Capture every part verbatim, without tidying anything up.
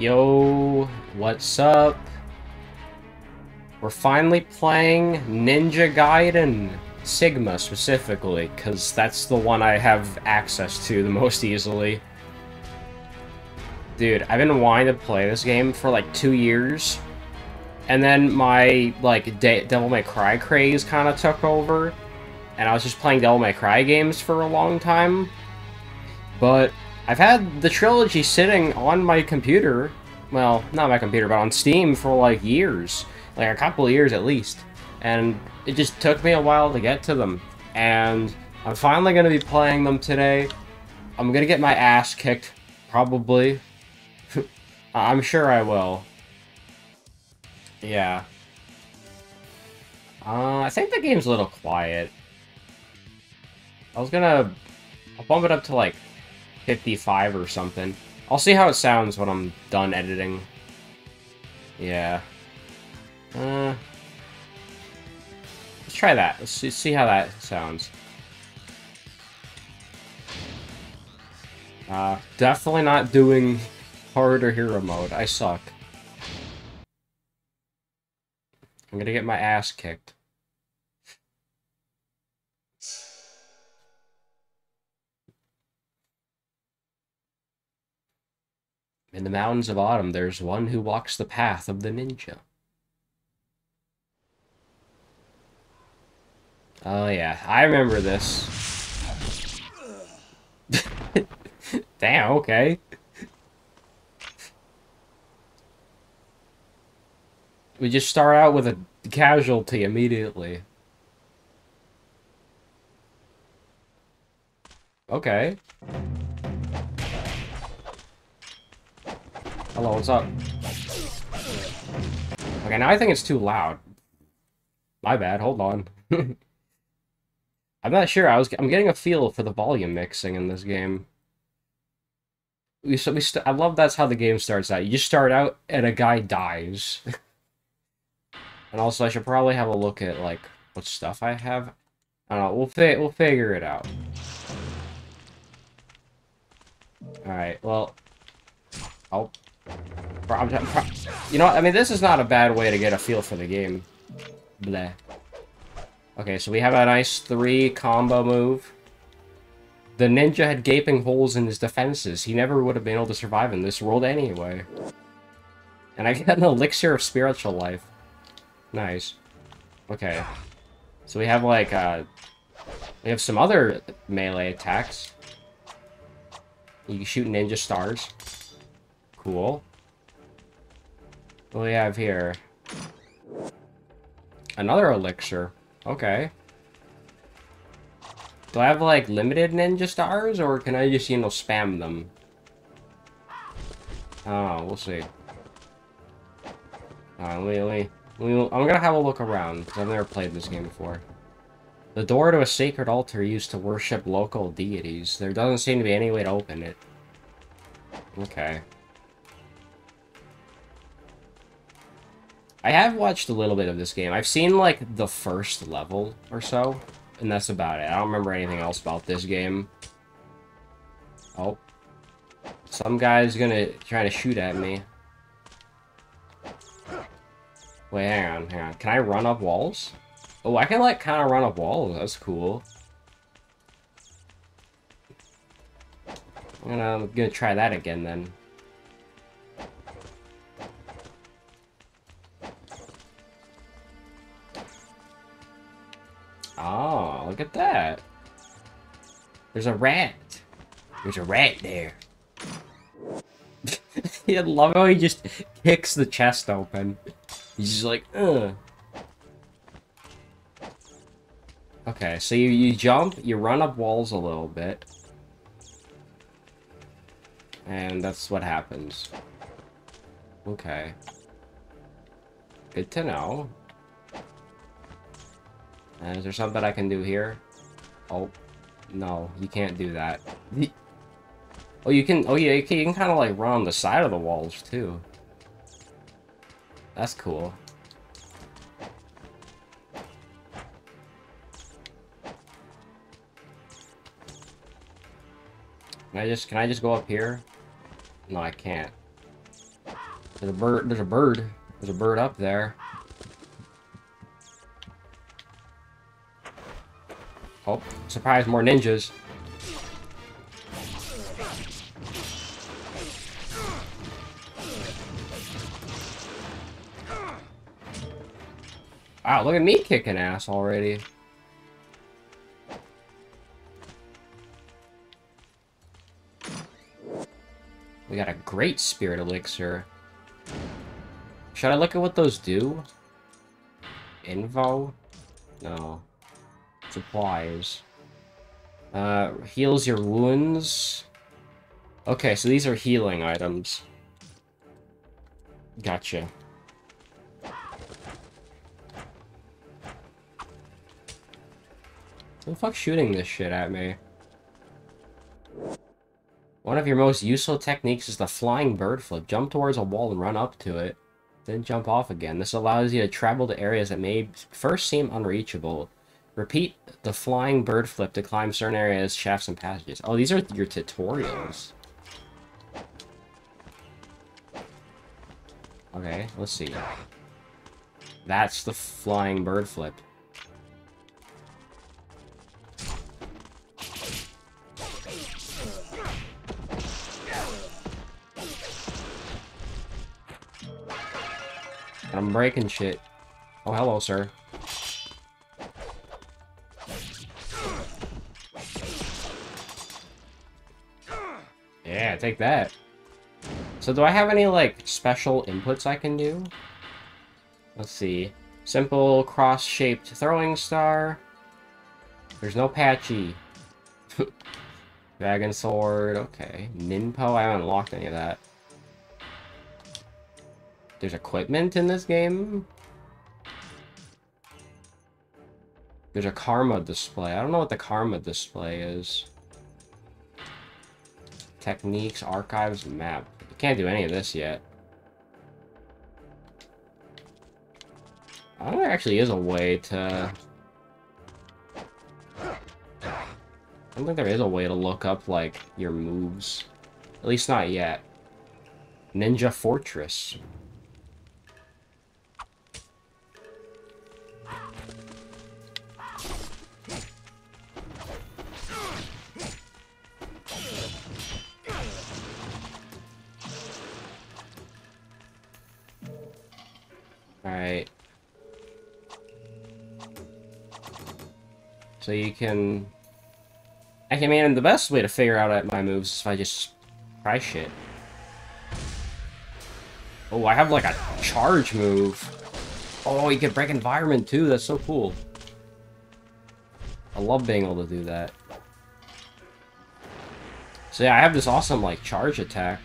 Yo, what's up? We're finally playing Ninja Gaiden Sigma specifically, because that's the one I have access to the most easily. Dude, I've been wanting to play this game for like two years, and then my like De Devil May Cry craze kind of took over, and I was just playing Devil May Cry games for a long time, but I've had the trilogy sitting on my computer, well, not my computer, but on Steam for like years, like a couple of years at least, and it just took me a while to get to them, and I'm finally going to be playing them today. I'm going to get my ass kicked, probably. I'm sure I will. Yeah. Uh, I think the game's a little quiet. I was gonna... I'll bump it up to like fifty-five or something. I'll see how it sounds when I'm done editing. Yeah. Uh, let's try that. Let's see, see how that sounds. Uh, definitely not doing harder hero mode. I suck. I'm gonna get my ass kicked. In the mountains of autumn, there's one who walks the path of the ninja. Oh yeah, I remember this. Damn, okay. We just start out with a casualty immediately. Okay. Hello, what's up? Okay, now I think it's too loud. My bad, hold on. I'm not sure, I was, I'm getting a feel for the volume mixing in this game. We, so we st I love that's how the game starts out. You just start out and a guy dies. And also I should probably have a look at, like, what stuff I have. I don't know, we'll, fi we'll figure it out. Alright, well... I'll... Pro pro you know what? I mean, this is not a bad way to get a feel for the game. Bleh. Okay, so we have a nice three combo move. The ninja had gaping holes in his defenses. He never would have been able to survive in this world anyway. And I got an elixir of spiritual life. Nice. Okay. So we have, like, uh... we have some other melee attacks. You can shoot ninja stars. Cool. What do we have here? Another elixir. Okay. Do I have, like, limited ninja stars, or can I just, you know, spam them? Oh, we'll see. Alright, let me... Let me... I'm gonna have a look around, because I've never played this game before. The door to a sacred altar used to worship local deities. There doesn't seem to be any way to open it. Okay. I have watched a little bit of this game. I've seen, like, the first level or so, and that's about it. I don't remember anything else about this game. Oh. Some guy's gonna try to shoot at me. Wait, hang on, hang on. Can I run up walls? Oh, I can, like, kind of run up walls. That's cool. I'm gonna, I'm gonna try that again, then. Oh, look at that. There's a rat. There's a rat there. I love how he just kicks the chest open. He's just like, ugh. Okay, so you, you jump, you run up walls a little bit. And that's what happens. Okay. Good to know. And is there something I can do here? Oh, no, you can't do that. Oh, you can, oh yeah, you can, you can kind of like run on the side of the walls too. That's cool. Can I just, can I just go up here? No, I can't. There's a bird. There's a bird. There's a bird up there. Oh, surprise, more ninjas. Wow, look at me kicking ass already. We got a great spirit elixir. Should I look at what those do? Invo? No. Supplies. Uh, heals your wounds. Okay, so these are healing items. Gotcha. Who the fuck's shooting this shit at me? One of your most useful techniques is the flying bird flip. Jump towards a wall and run up to it, then jump off again. This allows you to travel to areas that may first seem unreachable. Repeat the flying bird flip to climb certain areas, shafts, and passages. Oh, these are your tutorials. Okay, let's see. That's the flying bird flip. I'm breaking shit. Oh, hello, sir. Yeah, take that. So do I have any, like, special inputs I can do? Let's see. Simple, cross-shaped throwing star. There's no patchy. Dragon sword, okay. Ninpo, I haven't unlocked any of that. There's equipment in this game. There's a karma display. I don't know what the karma display is. Techniques, archives, map. I can't do any of this yet. I don't know if there actually is a way to... I don't think there is a way to look up, like, your moves. At least not yet. Ninja Fortress. Alright. So you can... I can, man, the best way to figure out my moves is if I just try shit. Oh, I have like a charge move. Oh, you can break environment too, that's so cool. I love being able to do that. So yeah, I have this awesome like charge attack.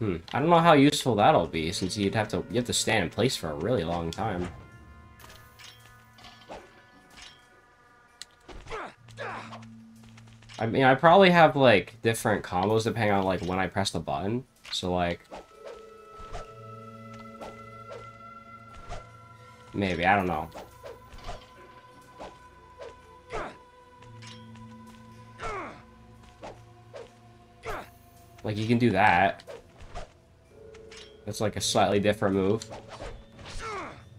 Hmm. I don't know how useful that'll be, since you'd have to you have to stand in place for a really long time. I mean, I probably have like different combos depending on like when I press the button. So like, maybe, I don't know. Like you can do that. That's like a slightly different move.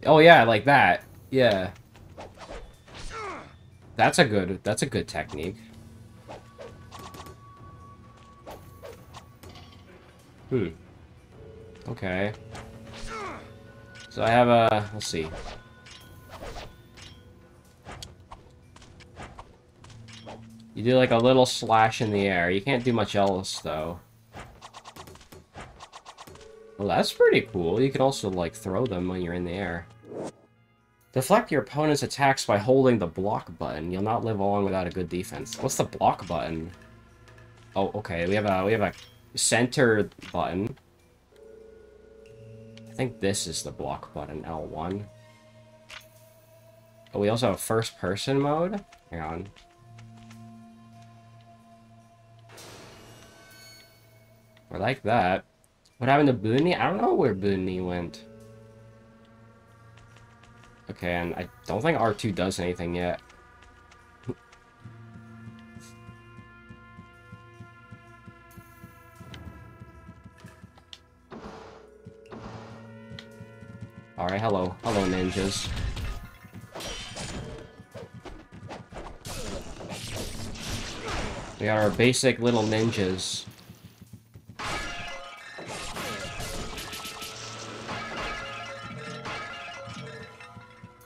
Oh yeah, like that. Yeah. That's a good that's a good technique. Hmm. Okay. So I have a let's see. You do like a little slash in the air. You can't do much else though. Well, that's pretty cool. You can also, like, throw them when you're in the air. Deflect your opponent's attacks by holding the block button. You'll not live long without a good defense. What's the block button? Oh, okay. We have a we have a center button. I think this is the block button, L one. Oh, we also have first-person mode. Hang on. I like that. What happened to Booney? I don't know where Booney went. Okay, and I don't think R two does anything yet. Alright, hello. Hello, ninjas. We are our basic little ninjas.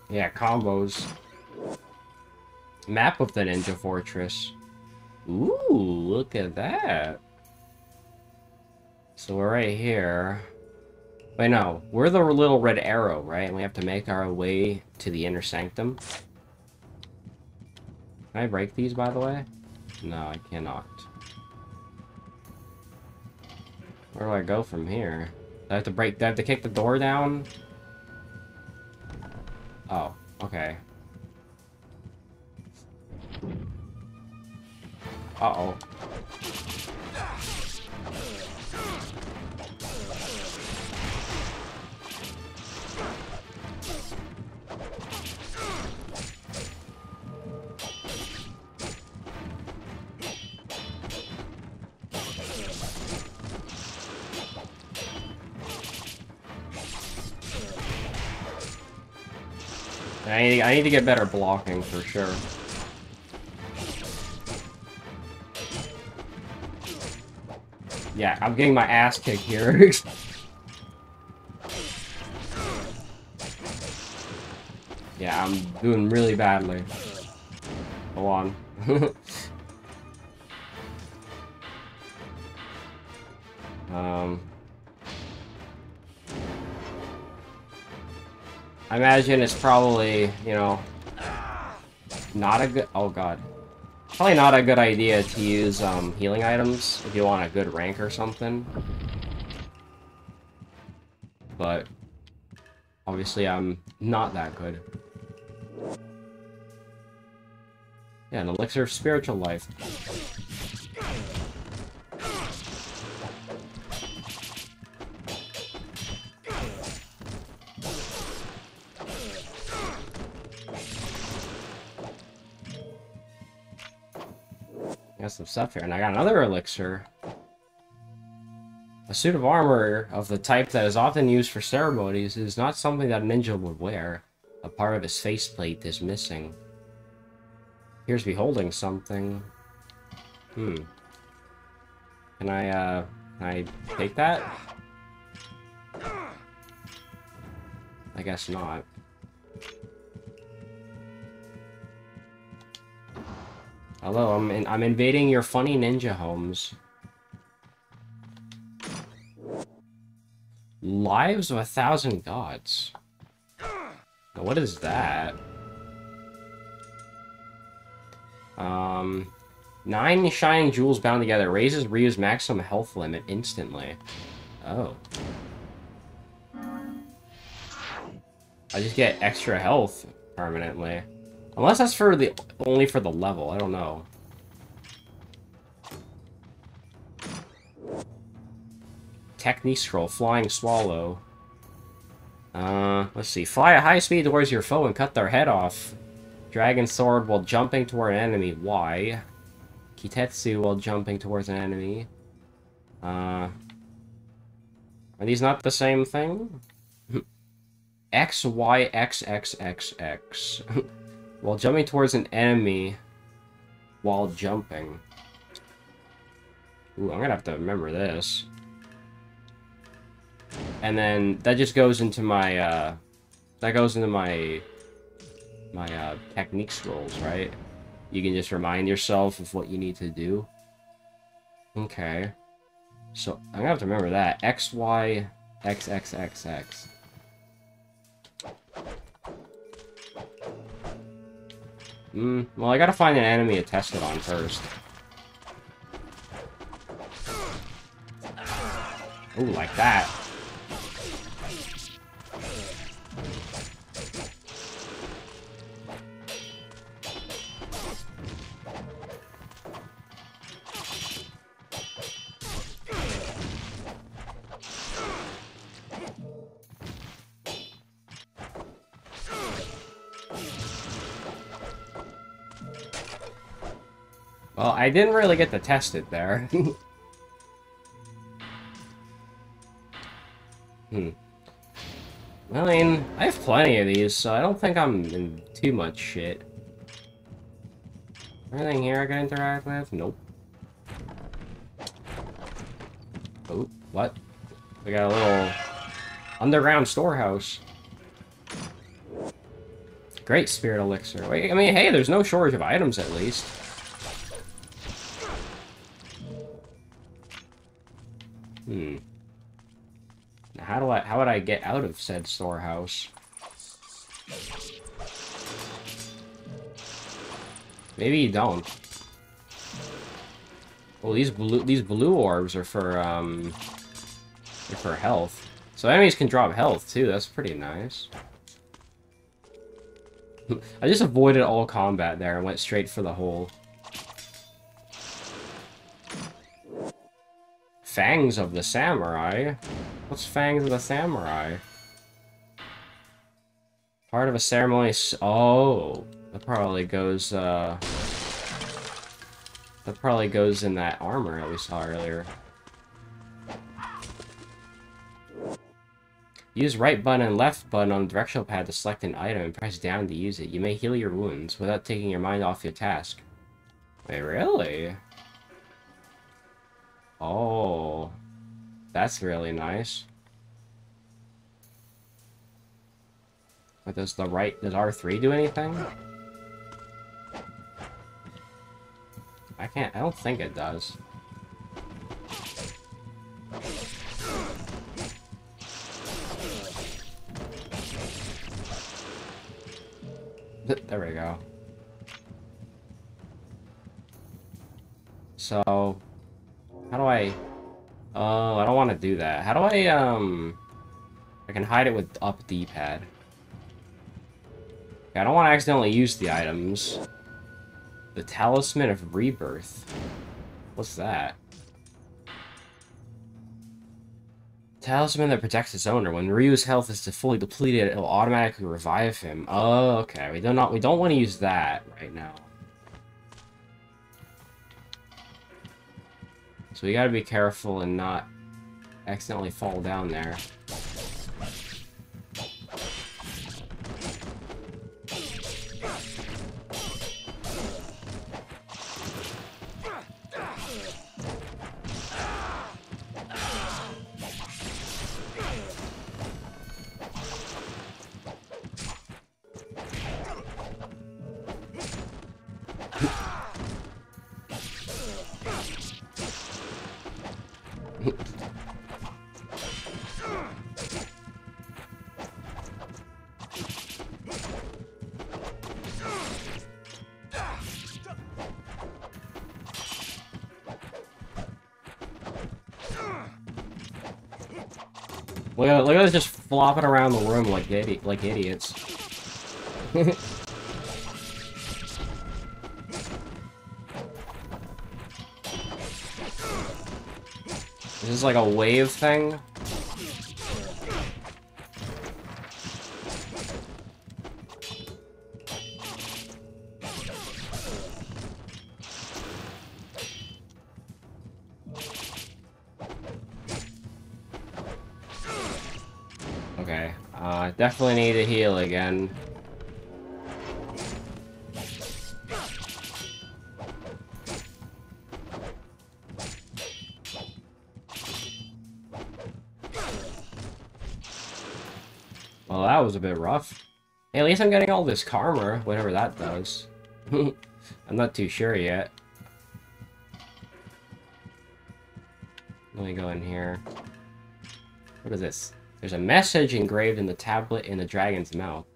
Yeah, combos. Map of the Ninja Fortress. Ooh, look at that. So we're right here. Wait, no. We're the little red arrow, right? And we have to make our way to the Inner Sanctum. Can I break these, by the way? No, I cannot. Where do I go from here? Do I have to break... Do I have to kick the door down? Oh, okay. Uh-oh. I need, I need to get better blocking, for sure. Yeah, I'm getting my ass kicked here. Yeah, I'm doing really badly. Go on. um... I imagine it's probably, you know, not a good... Oh, God. Probably not a good idea to use um, healing items if you want a good rank or something. But obviously I'm not that good. Yeah, an elixir of spiritual life. Got some stuff here, and I got another elixir. A suit of armor of the type that is often used for ceremonies is not something that a ninja would wear. A part of his faceplate is missing. Appears to be holding something. Hmm. Can I, uh, can I take that? I guess not. Hello, I'm in, I'm invading your funny ninja homes. Lives of a thousand gods. Now what is that? Um, nine shining jewels bound together raises Ryu's maximum health limit instantly. Oh. I just get extra health permanently. Unless that's for the only for the level, I don't know. Technique scroll, flying swallow. Uh, let's see. Fly at high speed towards your foe and cut their head off. Dragon sword while jumping toward an enemy. Why? Kitetsu while jumping towards an enemy. Uh, are these not the same thing? X Y X X X X. While jumping towards an enemy while jumping. Ooh, I'm gonna have to remember this. And then that just goes into my uh that goes into my my uh technique scrolls, right? You can just remind yourself of what you need to do. Okay. So I'm gonna have to remember that. X Y X X X X. Mm, well, I gotta find an enemy to test it on first. Ooh, like that. Well, I didn't really get to test it there. hmm. I mean, I have plenty of these, so I don't think I'm in too much shit. Anything here I can interact with? Nope. Oh, what? We got a little underground storehouse. Great spirit elixir. Wait, I mean, hey, there's no shortage of items at least. Hmm. Now how do I? How would I get out of said storehouse? Maybe you don't. Well, these blue these blue orbs are for um, they're for health. So enemies can drop health too. That's pretty nice. I just avoided all combat there and went straight for the hole. Fangs of the Samurai? What's Fangs of the Samurai? Part of a ceremony s- Oh! That probably goes, uh... that probably goes in that armor that we saw earlier. Use right button and left button on the directional pad to select an item and press down to use it. You may heal your wounds without taking your mind off your task. Wait, really? Oh. That's really nice. But does the right... does R three do anything? I can't... I don't think it does. There we go. So, how do I... Oh, I don't want to do that. How do I, um... I can hide it with up D-pad. Okay, I don't want to accidentally use the items. The Talisman of Rebirth. What's that? Talisman that protects its owner. When Ryu's health is fully depleted, it'll automatically revive him. Oh, okay. We do not. We don't want to use that right now. So we got to be careful and not accidentally fall down there. Look at, look at us just flopping around the room like idi- like idiots. This is like a wave thing. Definitely need to heal again. Well, that was a bit rough. Hey, at least I'm getting all this karma, whatever that does. I'm not too sure yet. Let me go in here. What is this? There's a message engraved in the tablet in the dragon's mouth.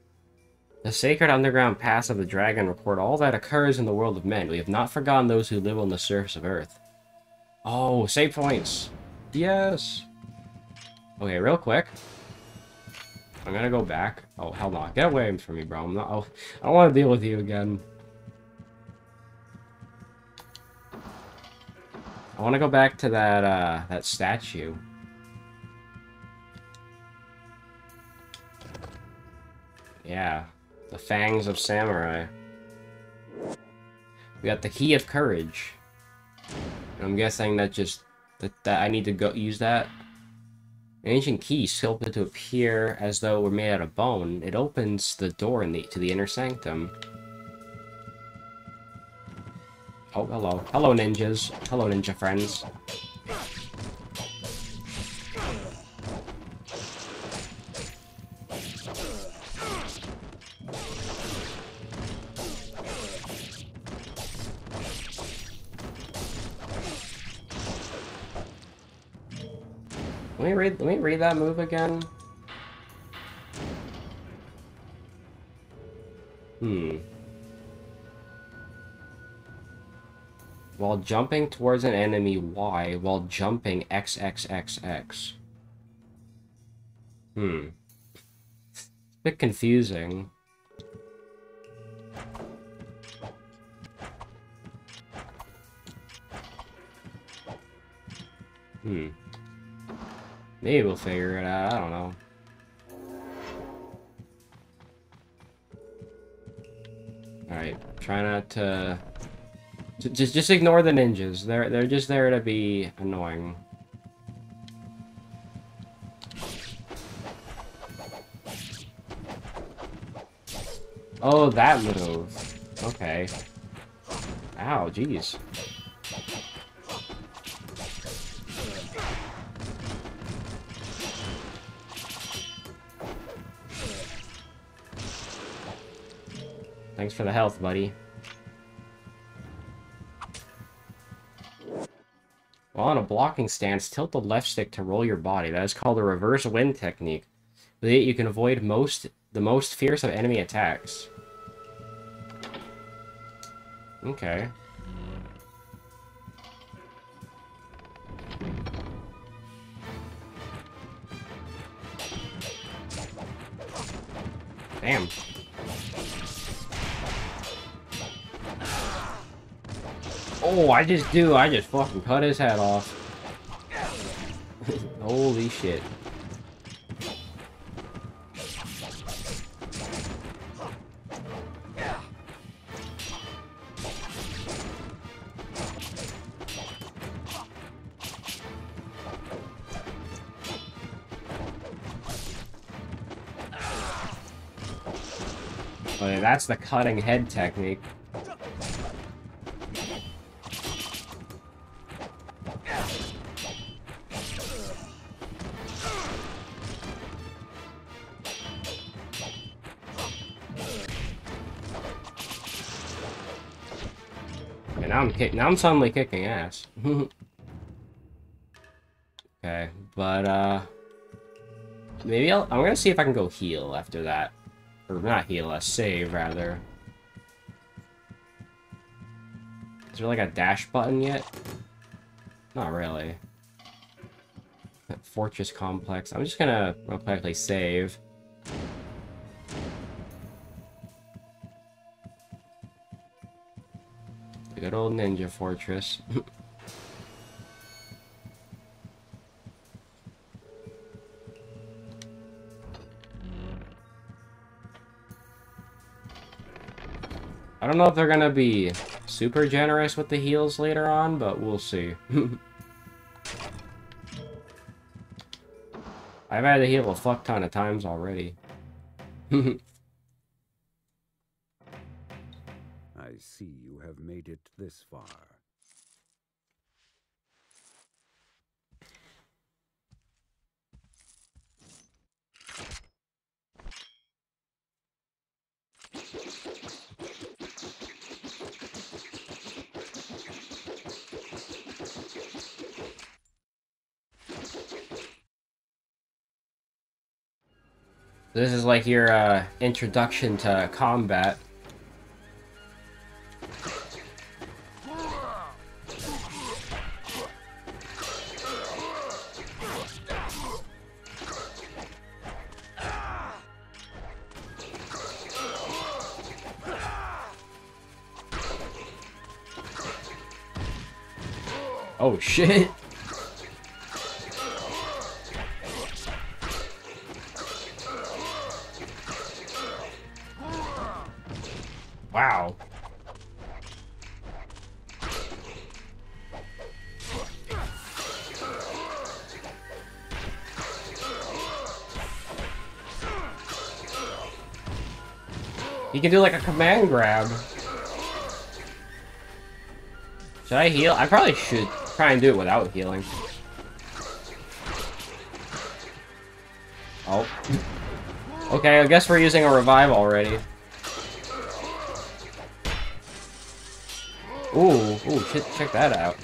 The sacred underground paths of the dragon record all that occurs in the world of men. We have not forgotten those who live on the surface of earth. Oh, save points. Yes. Okay, real quick. I'm gonna go back. Oh, hell no. Get away from me, bro. I'm not, oh, I don't want to deal with you again. I want to go back to that, uh, that statue. Yeah, the Fangs of Samurai. We got the Key of Courage. And I'm guessing that just that, that I need to go use that. Ancient key sculpted to appear as though it were made out of bone. It opens the door in the, to the inner sanctum. Oh, hello. Hello, ninjas. Hello, ninja friends. Let me read, let me read that move again. Hmm. While jumping towards an enemy, Y, while jumping, X X X X. Hmm. It's a bit confusing. Hmm. Maybe we'll figure it out, I don't know. Alright, try not to... Just just ignore the ninjas. They're they're just there to be annoying. Oh, that move. Okay. Ow, jeez. Thanks for the health, buddy. While in a blocking stance, tilt the left stick to roll your body. That is called the reverse wind technique. With it, you can avoid most the most fierce of enemy attacks. Okay. Damn. Oh, I just do. I just fucking cut his head off. Holy shit. Oh, yeah, that's the cutting head technique. Now I'm suddenly kicking ass. Okay, but uh, maybe I'll, I'm gonna see if I can go heal after that, or not heal, a save rather. Is there like a dash button yet? Not really. That fortress complex. I'm just gonna automatically save. Good old ninja fortress. I don't know if they're gonna be super generous with the heals later on, but we'll see. I've had to heal a fuck ton of times already. I see you have made it this far. This is like your uh, introduction to combat. Oh shit! Wow. You can do like a command grab. Should I heal? I probably should try and do it without healing. Oh. Okay, I guess we're using a revive already. Ooh, ooh, ch check that out.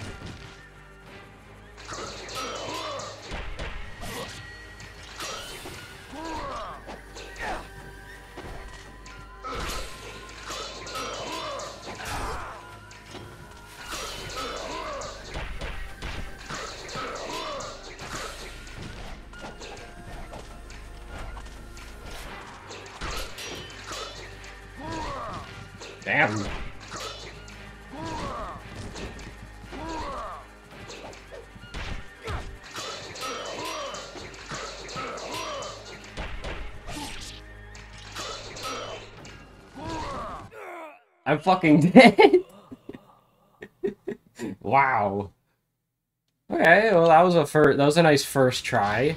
Damn. I'm fucking dead. Wow. Okay, well that was a first, that was a nice first try.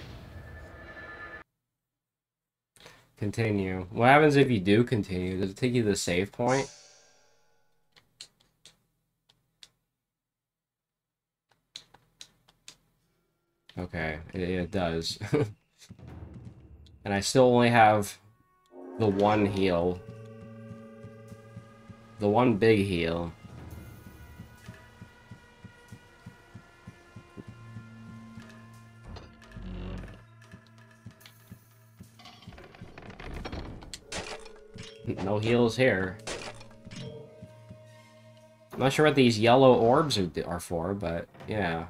Continue. What happens if you do continue? Does it take you to the save point? Okay, it, it does. And I still only have the one heal. The one big heal. No heals here. I'm not sure what these yellow orbs are for, but yeah.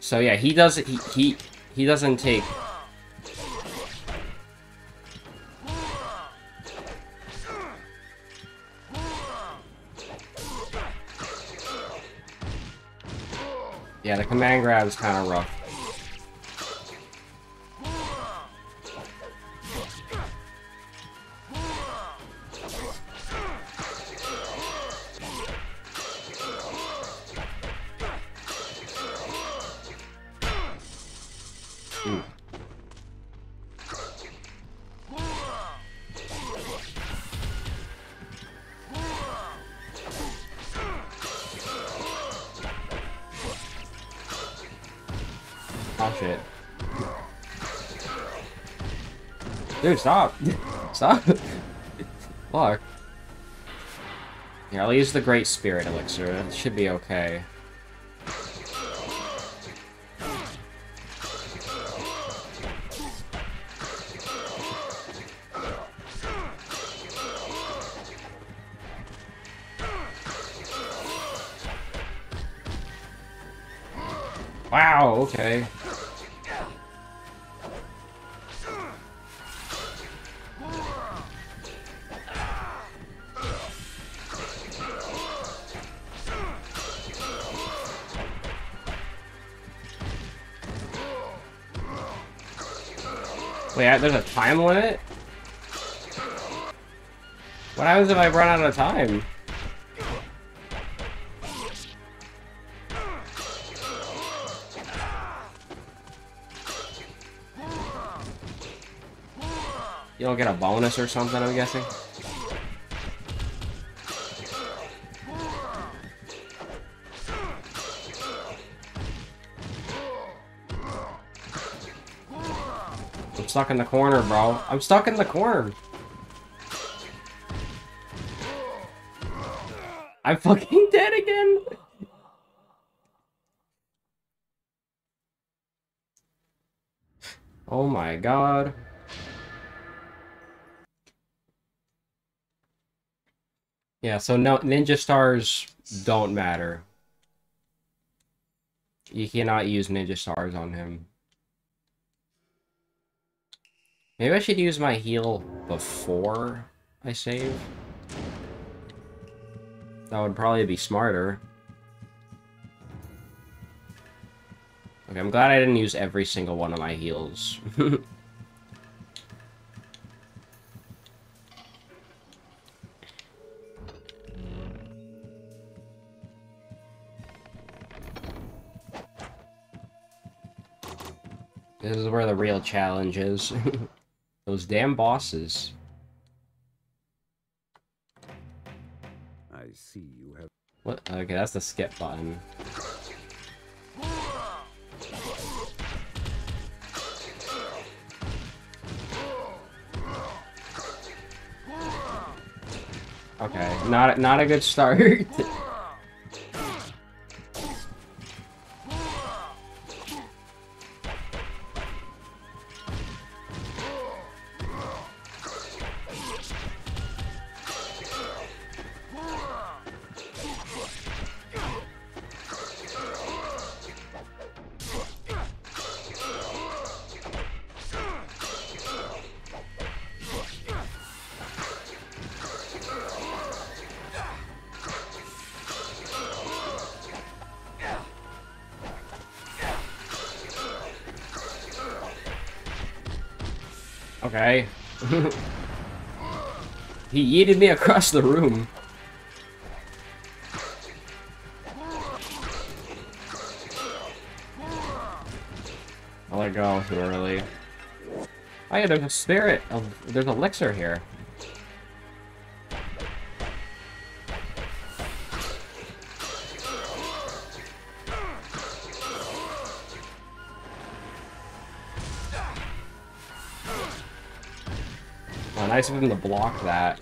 So yeah, he doesn't. He he he doesn't take. Yeah, the command grab is kind of rough. Oh shit. Dude, stop! Stop! Fuck. Yeah, I'll use the Great Spirit Elixir. That should be okay. Wow, okay. Wait, there's a time limit? What happens if I run out of time? You don't get a bonus or something, I'm guessing? I'm stuck in the corner, bro. I'm stuck in the corner. I'm fucking dead again. Oh my god. Yeah, so no, ninja stars don't matter. You cannot use ninja stars on him. Maybe I should use my heal before I save. That would probably be smarter. Okay, I'm glad I didn't use every single one of my heals. This is where the real challenge is. Those damn bosses. I see you have. What? Okay, that's the skip button. Okay, not not a good start. Okay. He yeeted me across the room. I let go too early. Oh yeah, there's a spirit of there's an elixir here. Nice of him to block that.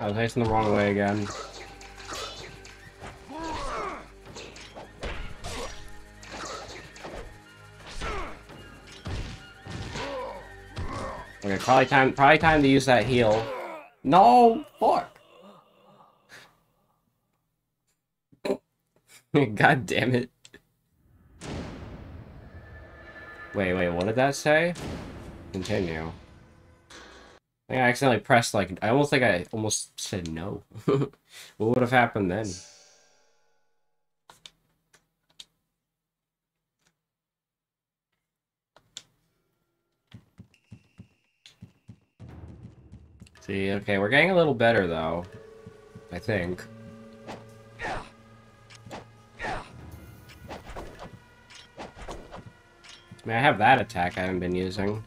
I was facing the wrong way again. Okay, probably time probably time to use that heal. No, fuck. God damn it. Wait, wait, what did that say? Continue. I think I accidentally pressed like I almost think I almost said no. What would have happened then? See, okay, we're getting a little better though, I think. I mean, I have that attack I haven't been using.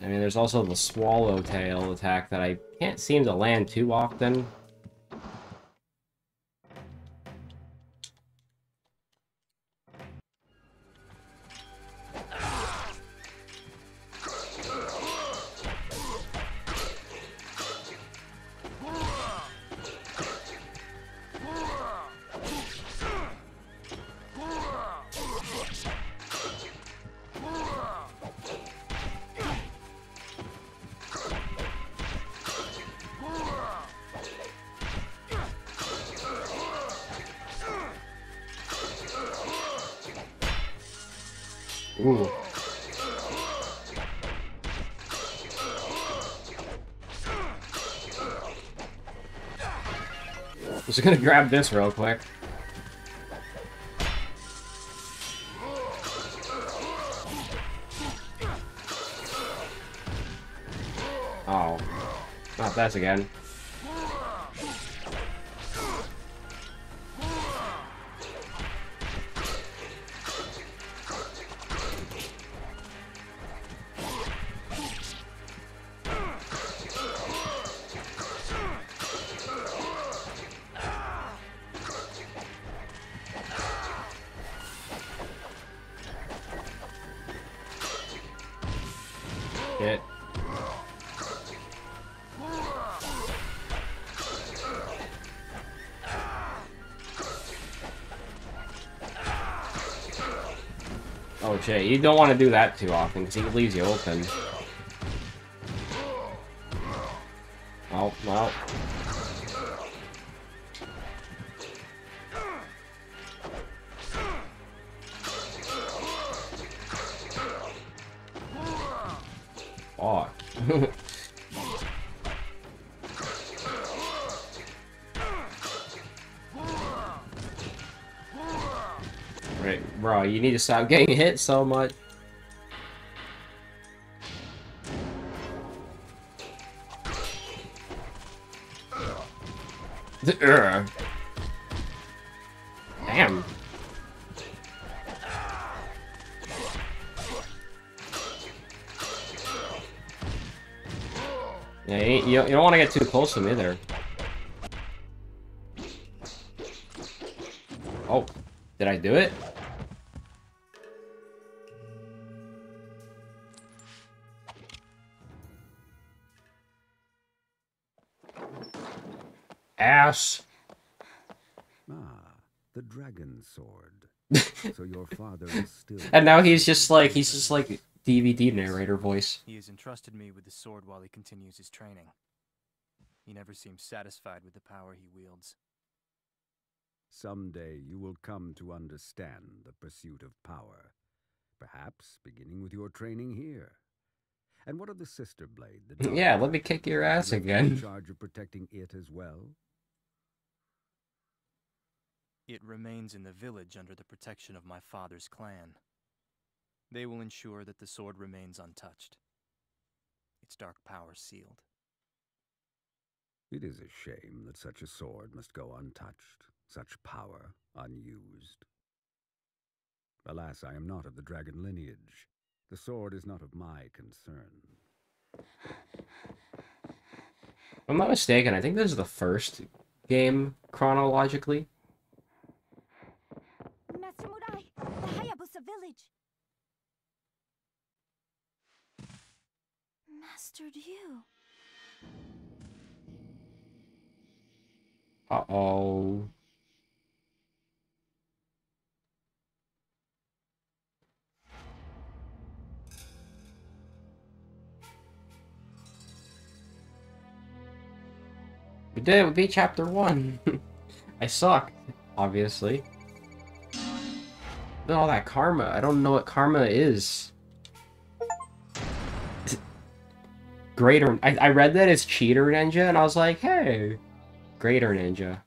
I mean, there's also the swallowtail attack that I can't seem to land too often. Ooh. I'm just gonna grab this real quick. Oh, not this again. It. Oh shit, you don't want to do that too often because he leaves you open. Oh, well. Oh. Bro, you need to stop getting hit so much. Ugh. Damn. Yeah, you, you don't want to get too close to him either. Oh, did I do it? Ass. Ah, the dragon sword. So your father is still. And now he's just like he's just like D V D narrator voice. He has entrusted me with the sword while he continues his training. He never seems satisfied with the power he wields. Someday you will come to understand the pursuit of power, perhaps beginning with your training here. And what of the sister blade? The yeah, let me kick your ass again. In charge of protecting it as well. It remains in the village under the protection of my father's clan. They will ensure that the sword remains untouched. Its dark power sealed. It is a shame that such a sword must go untouched. Such power unused. Alas, I am not of the dragon lineage. The sword is not of my concern. If I'm not mistaken, I think this is the first game chronologically. Master Murai, the Hayabusa village. Master Ryu. Uh-oh. We did it, would be chapter one. I sucked, obviously. Look at all that karma. I don't know what karma is. Is greater. I, I read that as cheater ninja, and I was like, hey, greater ninja.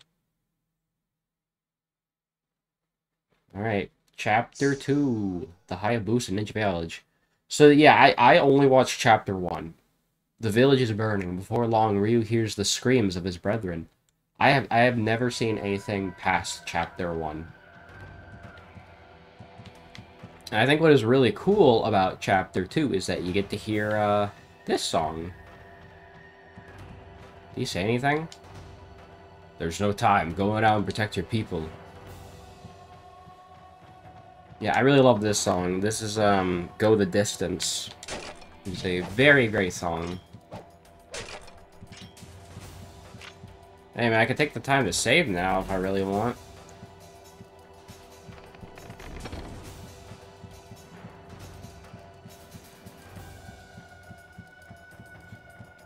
All right, chapter two, the Hayabusa Ninja Village. So yeah, I I only watched chapter one. The village is burning. Before long, Ryu hears the screams of his brethren. I have I have never seen anything past chapter one. And I think what is really cool about chapter two is that you get to hear uh, this song. Do you say anything? There's no time. Go out and protect your people. Yeah, I really love this song. This is um, Go the Distance. It's a very great song. Hey man, I can take the time to save now if I really want.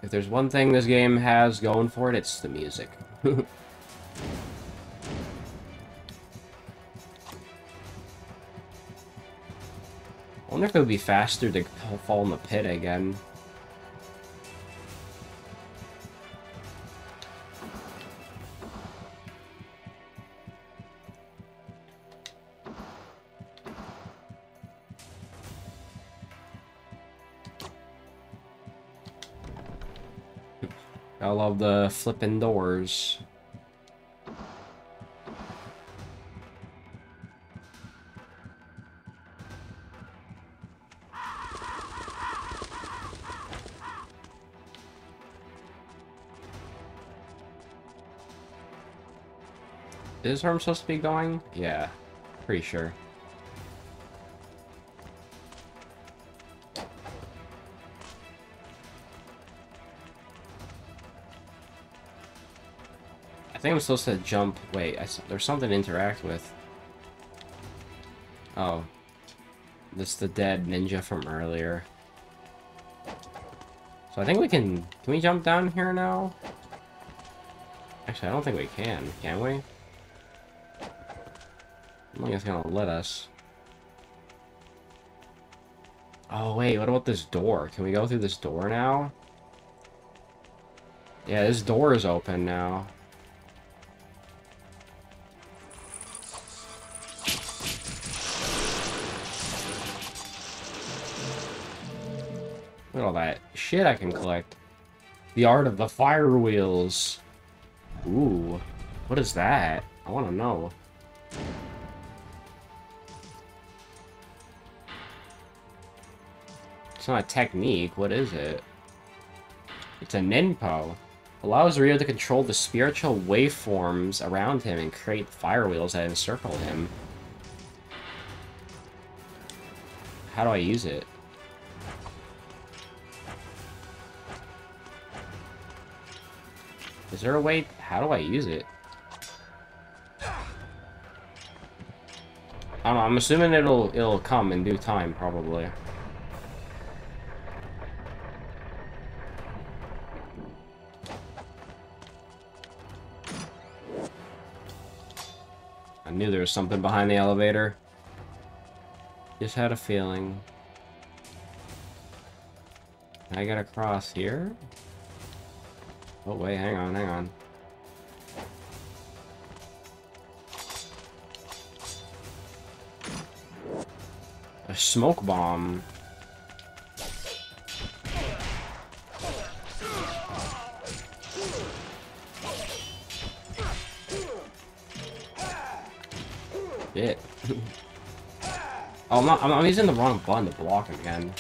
If there's one thing this game has going for it, it's the music. I wonder if it would be faster to fall in the pit again. I love the flipping doors. Is where I'm supposed to be going? Yeah, pretty sure. I think I'm supposed to jump. Wait, I, there's something to interact with. Oh. This is the dead ninja from earlier. So I think we can... Can we jump down here now? Actually, I don't think we can. Can we? I don't think it's gonna let us. Oh wait, what about this door? Can we go through this door now? Yeah, this door is open now. Look at all that shit I can collect. The art of the fire wheels. Ooh, what is that? I want to know. It's not a technique. What is it? It's a Ninpo. Allows Ryu to control the spiritual waveforms around him and create fire wheels that encircle him. How do I use it? Is there a way? How do I use it? I don't know, I'm assuming it'll it'll come in due time, probably. I knew there was something behind the elevator. Just had a feeling. I gotta cross here. Oh, wait, hang on, hang on. A smoke bomb. Shit. Oh, I'm, not, I'm, I'm using the wrong button to block him again.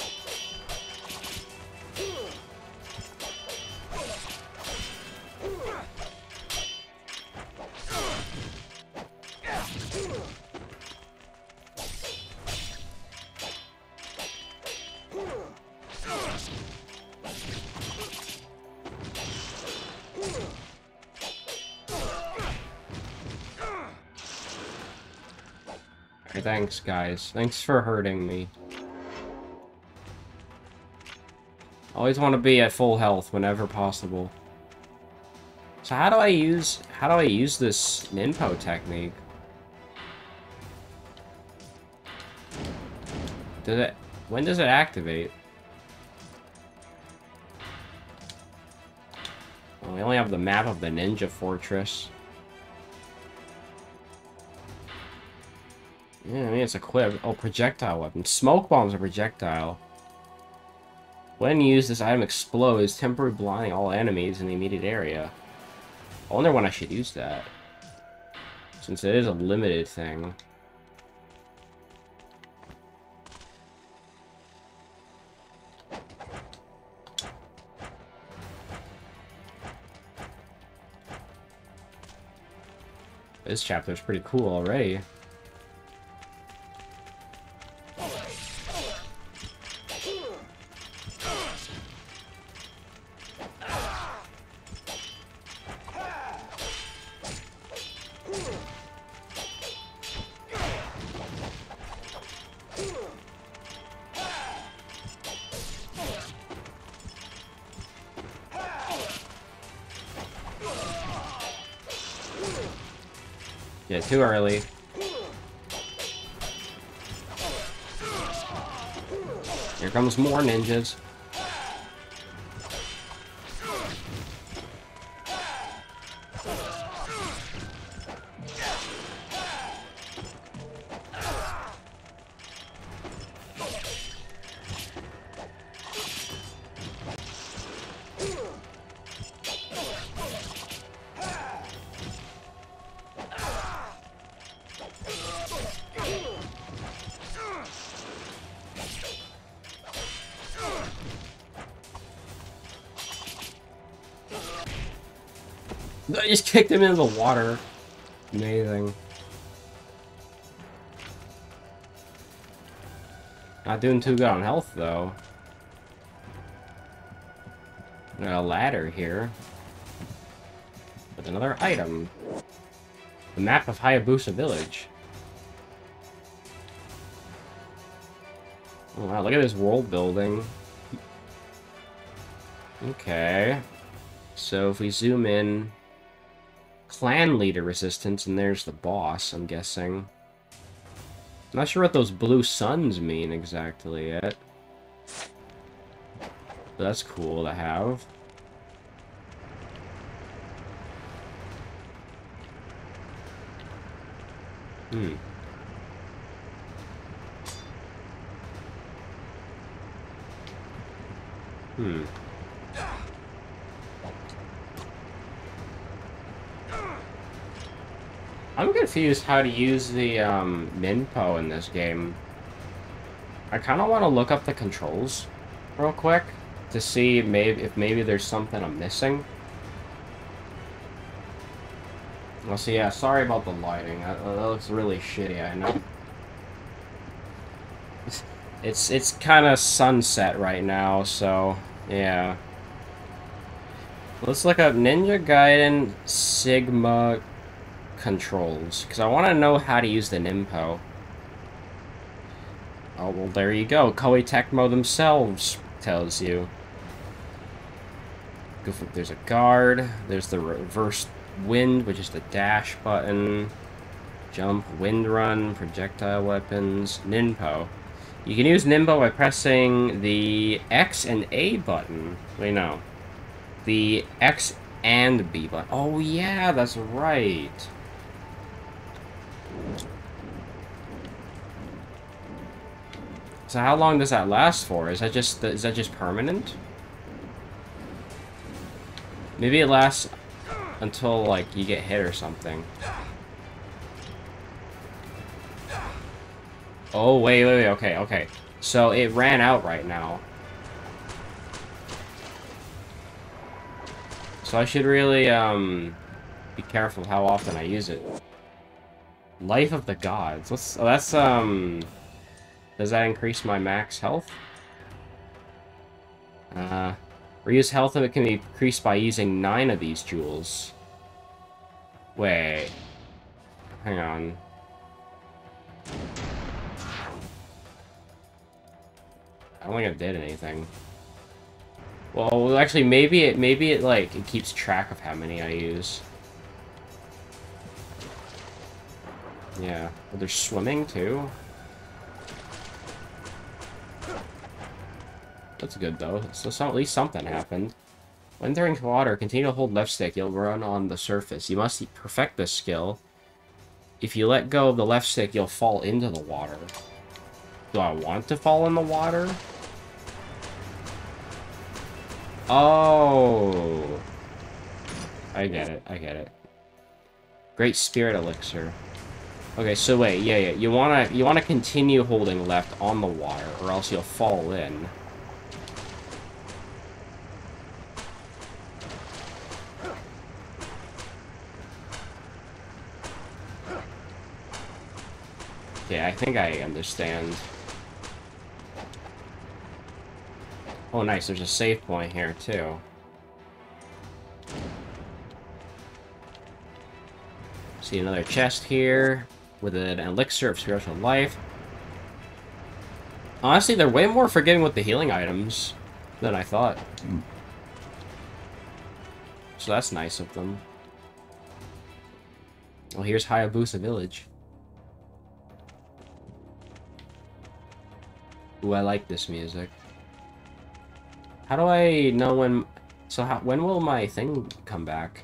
Thanks, guys. Thanks for hurting me. Always want to be at full health whenever possible. So how do I use... How do I use this Ninpo technique? Does it... When does it activate? Well, we only have the map of the Ninja Fortress. Yeah, I mean, it's equipped. Oh, projectile weapon. Smoke bomb's a projectile. When used, this item explodes, temporarily blinding all enemies in the immediate area. I wonder when I should use that. Since it is a limited thing. This chapter's pretty cool already. Yeah, too early. Here comes more ninjas. I just kicked him into the water. Amazing. Not doing too good on health, though. Got a ladder here. With another item. The map of Hayabusa Village. Oh, wow, look at this world building. Okay. So if we zoom in... Clan leader resistance, and there's the boss, I'm guessing. I'm not sure what those blue suns mean exactly yet. But that's cool to have. Hmm. Hmm. I'm confused how to use the um, Ninpo in this game. I kind of want to look up the controls real quick to see maybe if maybe there's something I'm missing. Well, so yeah, sorry about the lighting. That, that looks really shitty, I know. It's it's kind of sunset right now, so yeah. Let's look up Ninja Gaiden Sigma controls, because I want to know how to use the Ninpo. Oh, well, there you go. Koei Tecmo themselves tells you. There's a guard. There's the reverse wind, which is the dash button. Jump, wind run, projectile weapons, Ninpo. You can use Ninpo by pressing the X and A button. Wait, no. The X and B button. Oh, yeah, that's right. So how long does that last for? Is that just is that just permanent? Maybe it lasts until like you get hit or something. Oh wait, wait, wait. Okay, okay. So it ran out right now. So I should really um be careful how often I use it. Life of the Gods. Let's. Oh, that's um. Does that increase my max health? Uh, Ryu's health and it can be increased by using nine of these jewels. Wait. Hang on. I don't think I did anything. Well, actually, maybe it, maybe it, like, it keeps track of how many I use. Yeah. Well, they're swimming, too. That's good, though. So, so at least something happened. When they're in water, continue to hold left stick. You'll run on the surface. You must perfect this skill. If you let go of the left stick, you'll fall into the water. Do I want to fall in the water? Oh. I get it. I get it. Great Spirit Elixir. Okay, so wait. Yeah, yeah. You wanna, you wanna continue holding left on the water, or else you'll fall in. Yeah, I think I understand. Oh, nice. There's a save point here, too. See another chest here with an elixir of spiritual life. Honestly, they're way more forgiving with the healing items than I thought. Mm. So that's nice of them. Well, here's Hayabusa Village. Ooh, I like this music. How do I know when... So how, when will my thing come back?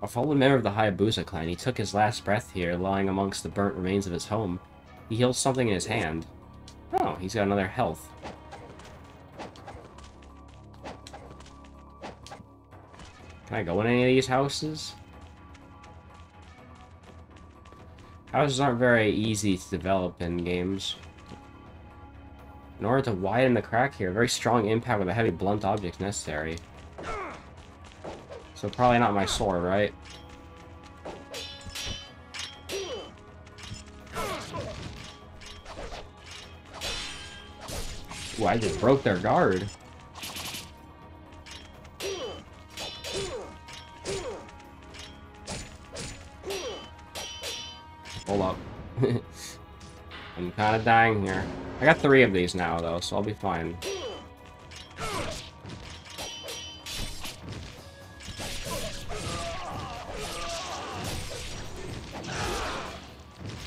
A fallen member of the Hayabusa clan, he took his last breath here, lying amongst the burnt remains of his home. He heals something in his hand. Oh, he's got another health. Can I go in any of these houses? Houses aren't very easy to develop in games. In order to widen the crack here, a very strong impact with a heavy blunt object is necessary. So probably not my sword, right? Ooh, I just broke their guard. Hold up. I'm kinda dying here. I got three of these now, though, so I'll be fine.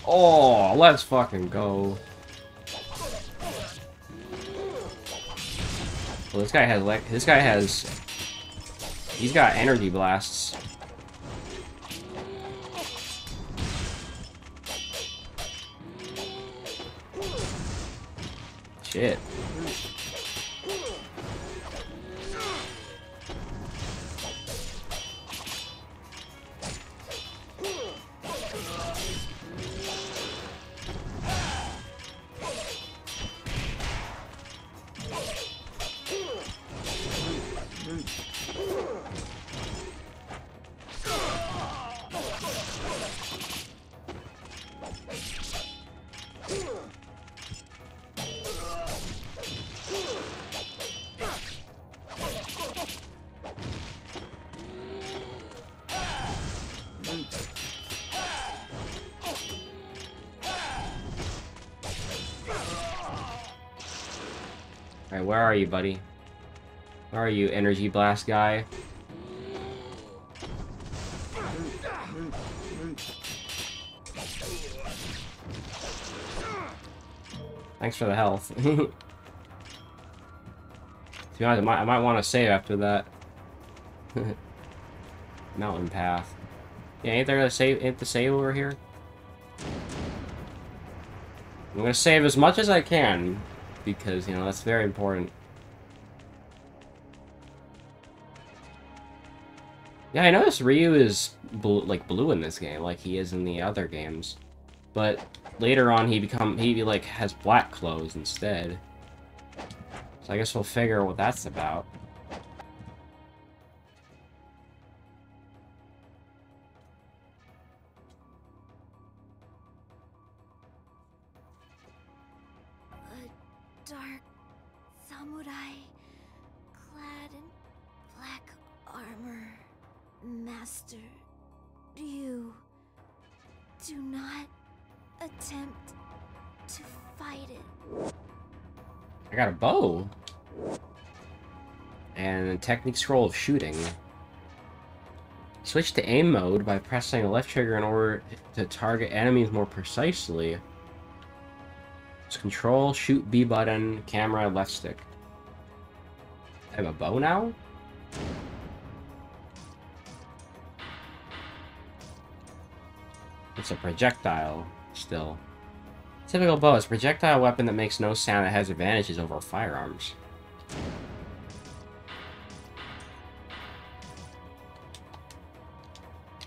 Oh, let's fucking go. Well, this guy has, like, this guy has... He's got energy blasts. Shit. Alright, where are you, buddy? Where are you, energy blast guy? Thanks for the health. To be honest, I might, I might want to save after that. Mountain path. Yeah, ain't there a save? Ain't the save over here? I'm gonna save as much as I can because you know that's very important. Yeah, I noticed Ryu is blue, like blue in this game, like he is in the other games, but later on he become he like has black clothes instead. So I guess we'll figure what that's about. Bow and a technique scroll of shooting. Switch to aim mode by pressing the left trigger in order to target enemies more precisely. It's control, shoot B button, camera, left stick. I have a bow now? It's a projectile still. Typical bow is a projectile weapon that makes no sound that has advantages over firearms.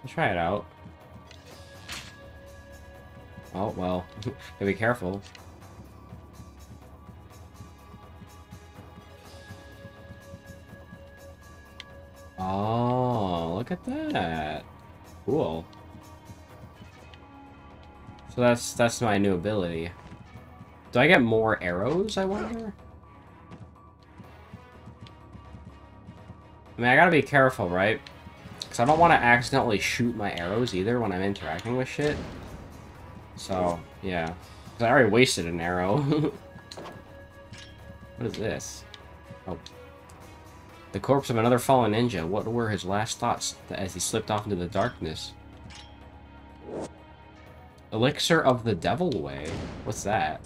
Let's try it out. Oh, well. Gotta be careful. Oh, look at that. Cool. So that's that's my new ability. Do I get more arrows, I wonder? I mean, I gotta be careful, right? Because I don't want to accidentally shoot my arrows either when I'm interacting with shit. So, yeah. Because I already wasted an arrow. What is this? Oh. The corpse of another fallen ninja. What were his last thoughts as he slipped off into the darkness? Elixir of the Devil Way? What's that?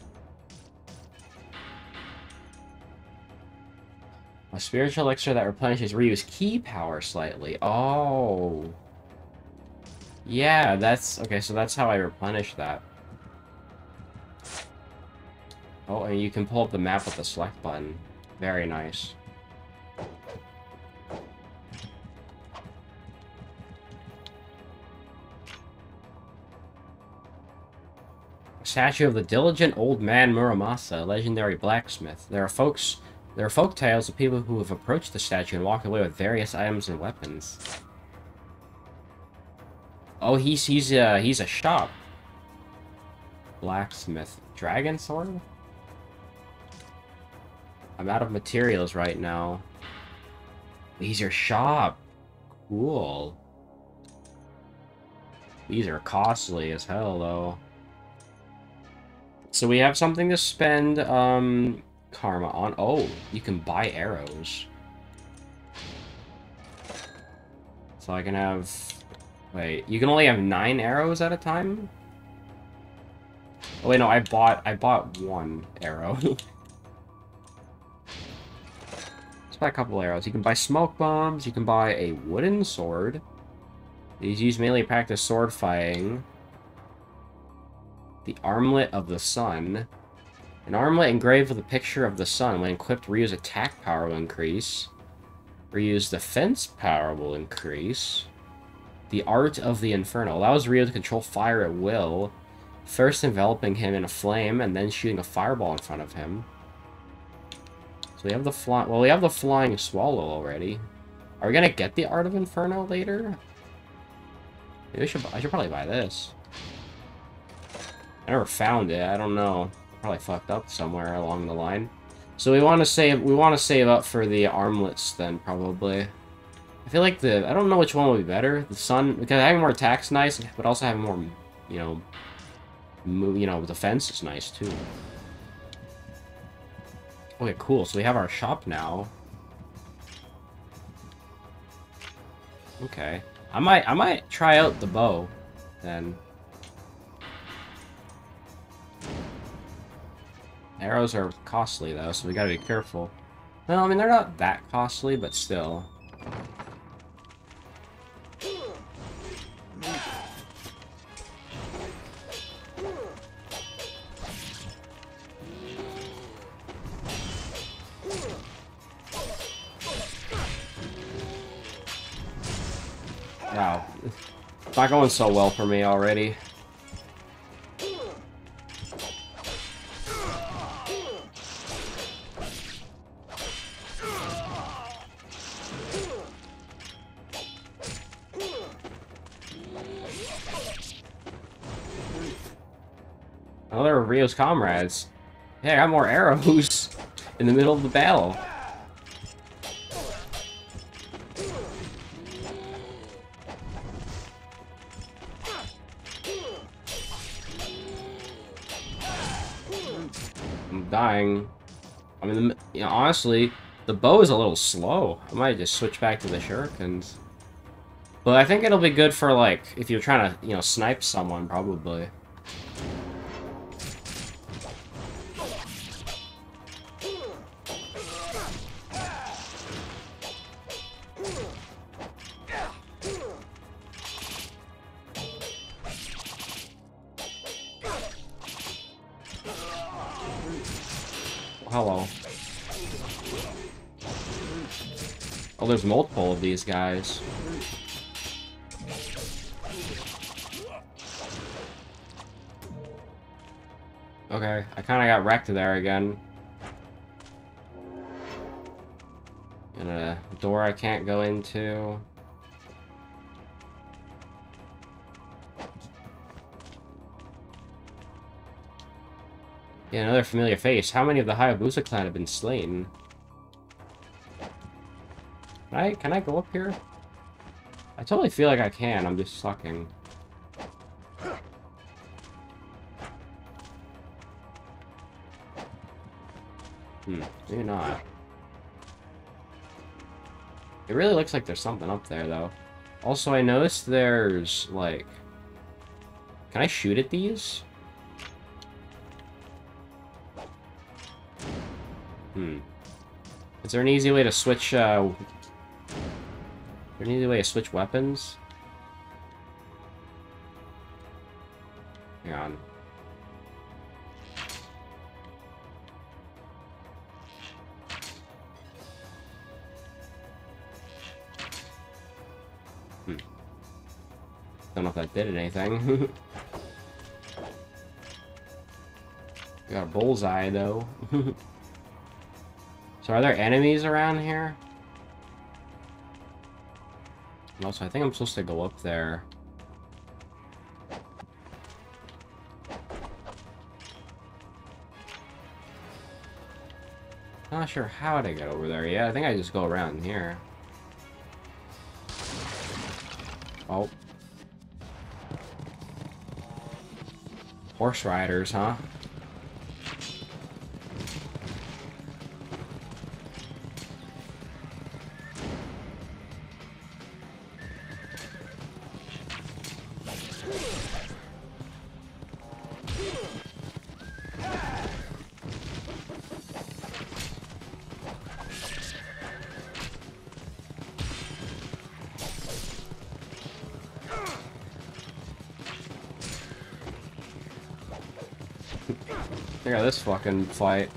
A spiritual elixir that replenishes Ryu's ki power slightly. Oh. Yeah, that's... Okay, so that's how I replenish that. Oh, and you can pull up the map with the select button. Very nice. Statue of the diligent old man Muramasa, a legendary blacksmith. There are folks, there are folk tales of people who have approached the statue and walked away with various items and weapons. Oh, he's he's uh he's a shop blacksmith. Dragon sword. I'm out of materials right now. These are shop. Cool. These are costly as hell though. So we have something to spend um, karma on. Oh, you can buy arrows. So I can have... Wait, you can only have nine arrows at a time? Oh wait, no, I bought I bought one arrow. Let's buy a couple arrows. You can buy smoke bombs. You can buy a wooden sword. These used mainly to practice sword fighting. The Armlet of the Sun. An armlet engraved with a picture of the sun. When equipped, Ryu's attack power will increase. Ryu's defense power will increase. The Art of the Inferno. Allows Ryu to control fire at will. First enveloping him in a flame, and then shooting a fireball in front of him. So we have the fly- well, we have the Flying Swallow already. Are we gonna get the Art of Inferno later? Maybe we should- I should probably buy this. I never found it. I don't know. Probably fucked up somewhere along the line. So we want to save. We want to save up for the armlets then, probably. I feel like the. I don't know which one would be better. The sun, because having more attacks nice, but also having more, you know, move, you know, defense is nice too. Okay, cool. So we have our shop now. Okay. I might I might try out the bow then. Arrows are costly though, so we gotta be careful. No, I mean they're not that costly, but still. Wow. It's not going so well for me already. Oh, they're Rio's comrades. Hey, I got more arrows in the middle of the battle. Dying. I mean, the, you know, honestly, the bow is a little slow. I might just switch back to the shurikens. But I think it'll be good for, like, if you're trying to, you know, snipe someone, probably. Hello. Oh, there's multiple of these guys. Okay, I kind of got wrecked there again. And a door I can't go into. Yeah, another familiar face. How many of the Hayabusa clan have been slain? Can I, can I go up here? I totally feel like I can. I'm just sucking. Hmm, maybe not. It really looks like there's something up there, though. Also, I noticed there's, like... Can I shoot at these? Hmm. Is there an easy way to switch, uh... Is there an easy way to switch weapons? Hang on. Hmm. Don't know if that did anything. Got a bullseye, though. So are there enemies around here? And also, I think I'm supposed to go up there. Not sure how to get over there yet. I think I just go around here. Oh. Horse riders, huh? Look at this fucking fight.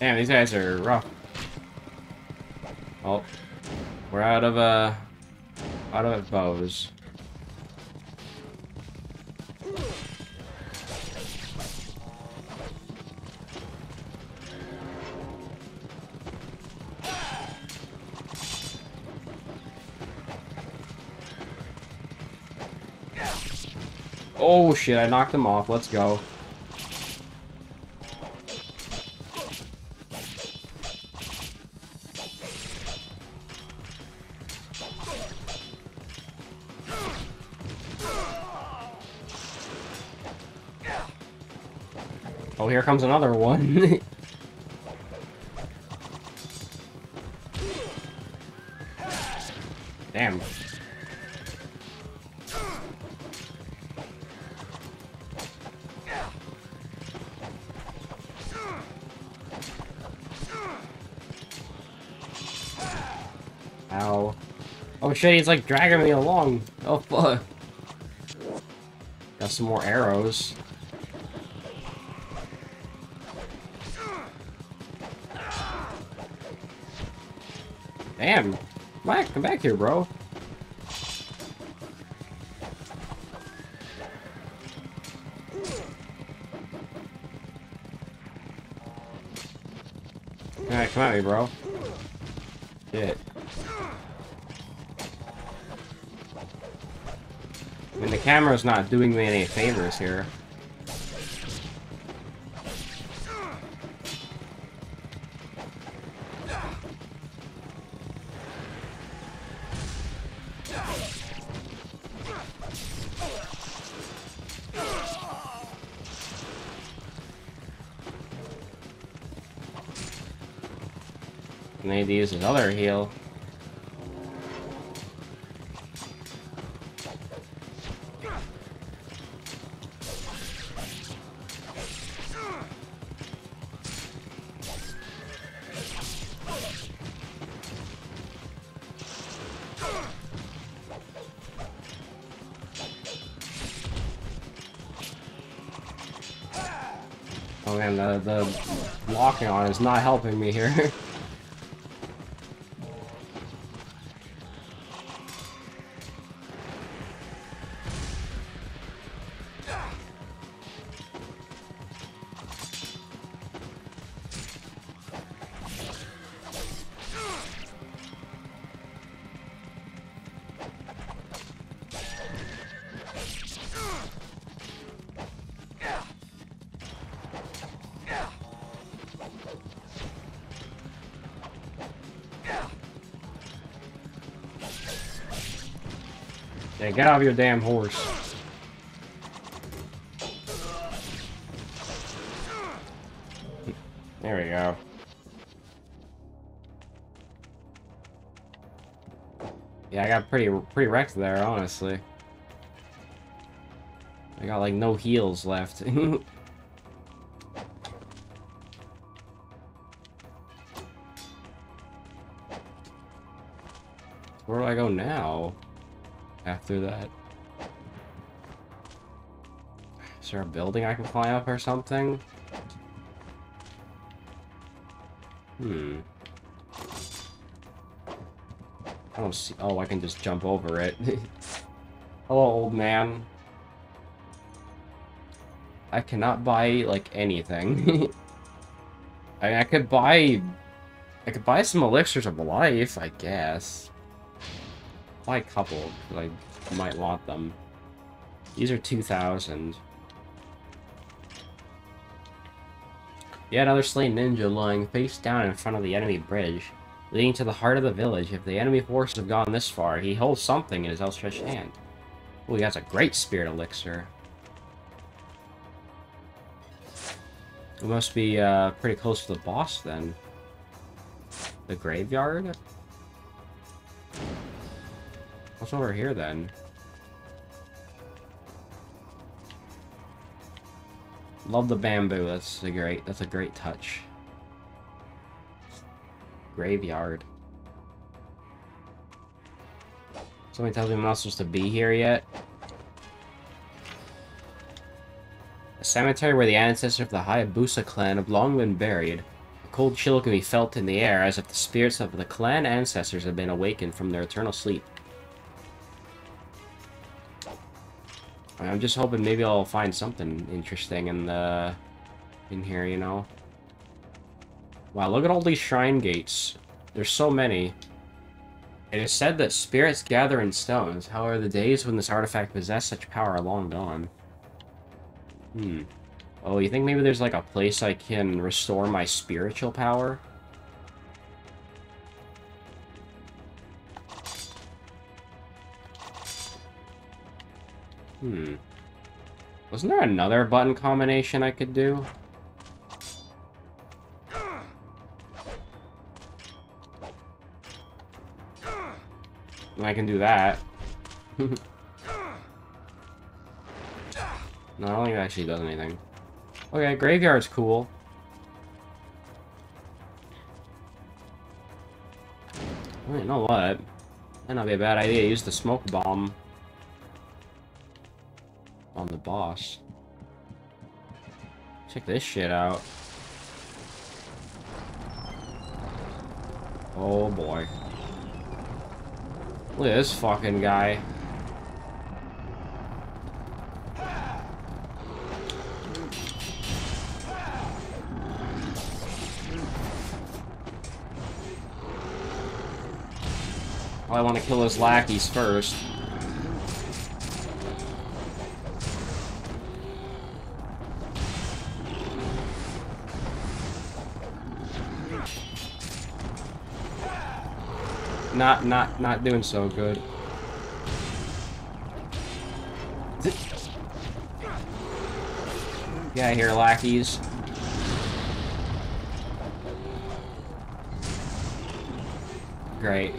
Damn, these guys are rough. Oh, we're out of uh, out of bows. Oh shit, I knocked him off. Let's go. Oh, here comes another one. Damn. Ow. Oh shit, he's like dragging me along. Oh fuck. Got some more arrows. Damn. Mike, come back here, bro. Alright, come at me, bro. Shit. I mean, the camera's not doing me any favors here. I need to use another heal. Oh man, the, the walking on is not helping me here. Yeah, get off your damn horse. There we go. Yeah, I got pretty pretty wrecked there, honestly. I got like no heals left. Where do I go now? After that, is there a building I can fly up or something? Hmm. I don't see. Oh, I can just jump over it. Hello, old man. I cannot buy like anything. I mean, I could buy. I could buy some elixirs of life, I guess. Buy a couple, I might want them. These are two thousand. Yet another slain ninja lying face down in front of the enemy bridge, leading to the heart of the village. If the enemy forces have gone this far, he holds something in his outstretched hand. Oh, he has a great spirit elixir. We must be uh, pretty close to the boss then. The graveyard? What's over here then? Love the bamboo. That's a great. That's a great touch. Graveyard. Somebody tells me I'm not supposed to be here yet. A cemetery where the ancestors of the Hayabusa clan have long been buried. A cold chill can be felt in the air, as if the spirits of the clan ancestors have been awakened from their eternal sleep. I'm just hoping maybe I'll find something interesting in the in here, you know. Wow, look at all these shrine gates. There's so many. It is said that spirits gather in stones. However, the days when this artifact possessed such power are long gone. Hmm. Oh, you think maybe there's like a place I can restore my spiritual power? Hmm. Wasn't there another button combination I could do? And I can do that. No, I don't think it actually does anything. Okay, graveyard's cool. Well, you know what? Might not be a bad idea to use the smoke bomb on the boss. Check this shit out. Oh boy. Look at this fucking guy. Well, I want to kill his lackeys first. Not, not, not doing so good. Get out of here, lackeys. Great.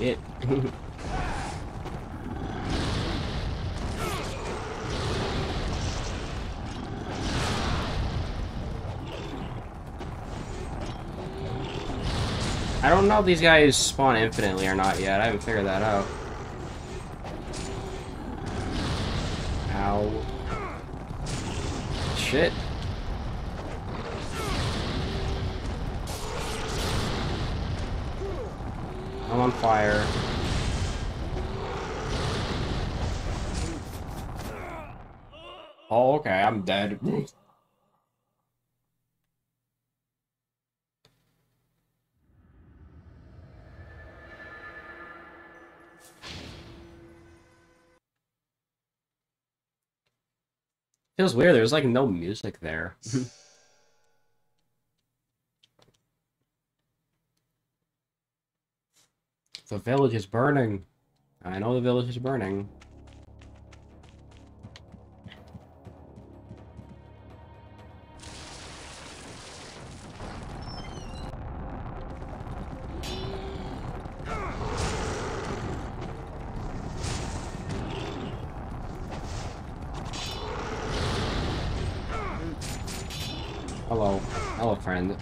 It. I don't know if these guys spawn infinitely or not yet. I haven't figured that out. Ow. Shit. I'm on fire. Oh, okay, I'm dead. Feels weird, there's like no music there. The village is burning. I know the village is burning. Hello. Hello, friend.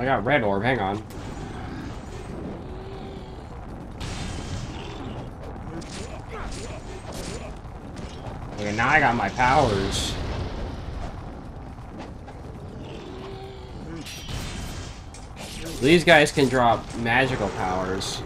I got red orb, hang on. Okay, now I got my powers. These guys can drop magical powers.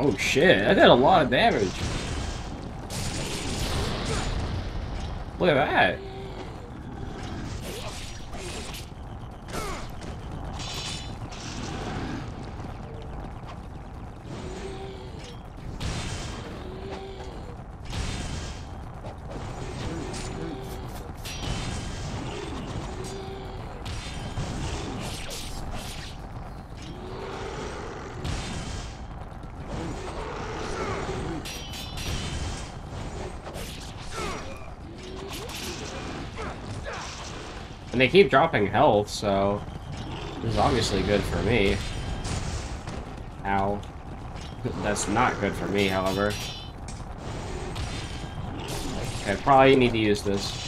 Oh shit, I did a lot of damage. Look at that. And they keep dropping health, so this is obviously good for me. Ow. That's not good for me, however. Okay, probably need to use this.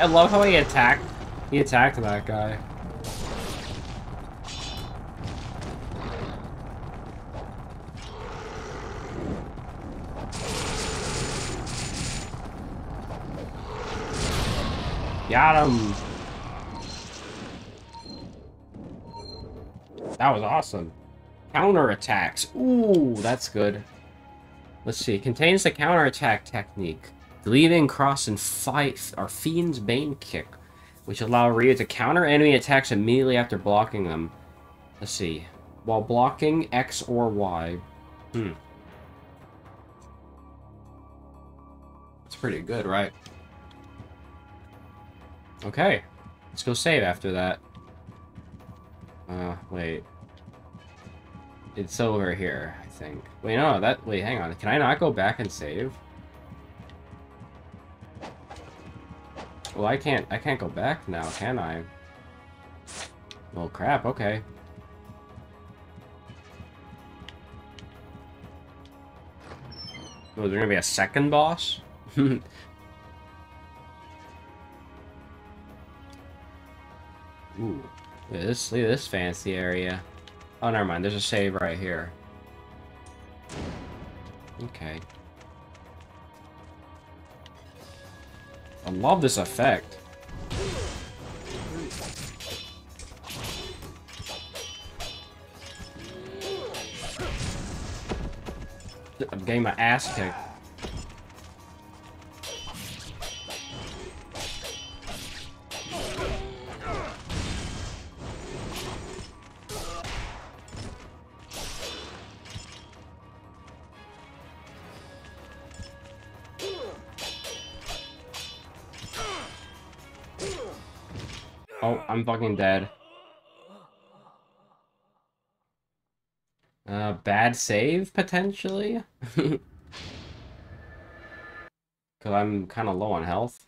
I love how he attacked. He attacked that guy. Got him. That was awesome. Counterattacks. Ooh, that's good. Let's see. Contains the counterattack technique. Leaving cross and fight are Fiend's Bane Kick, which allow Ryu to counter enemy attacks immediately after blocking them. Let's see. While blocking X or Y. Hmm. It's pretty good, right? Okay. Let's go save after that. Uh, wait. It's over here, I think. Wait, no, that... Wait, hang on. Can I not go back and save? Well, I can't, I can't go back now, can I? Well, crap, okay. Oh, is there gonna be a second boss? Ooh, look at this, look at this fancy area. Oh, never mind, there's a save right here. Okay. I love this effect. I'm getting my ass kicked. I'm fucking dead. Uh, bad save, potentially? Because I'm kind of low on health.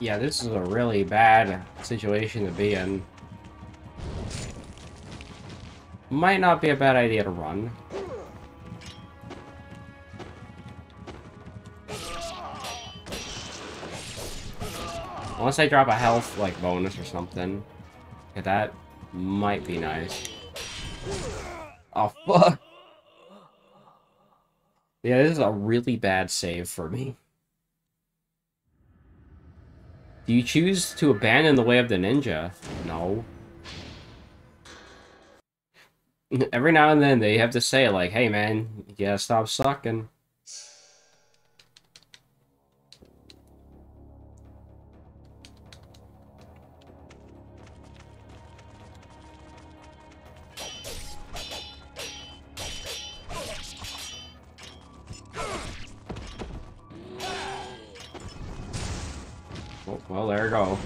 Yeah, this is a really bad situation to be in. Might not be a bad idea to run. Unless I drop a health, like, bonus or something. Yeah, that might be nice. Oh, fuck! Yeah, this is a really bad save for me. Do you choose to abandon the way of the ninja? No. Every now and then they have to say, like, hey man, you gotta stop sucking. Oh, well, there you go.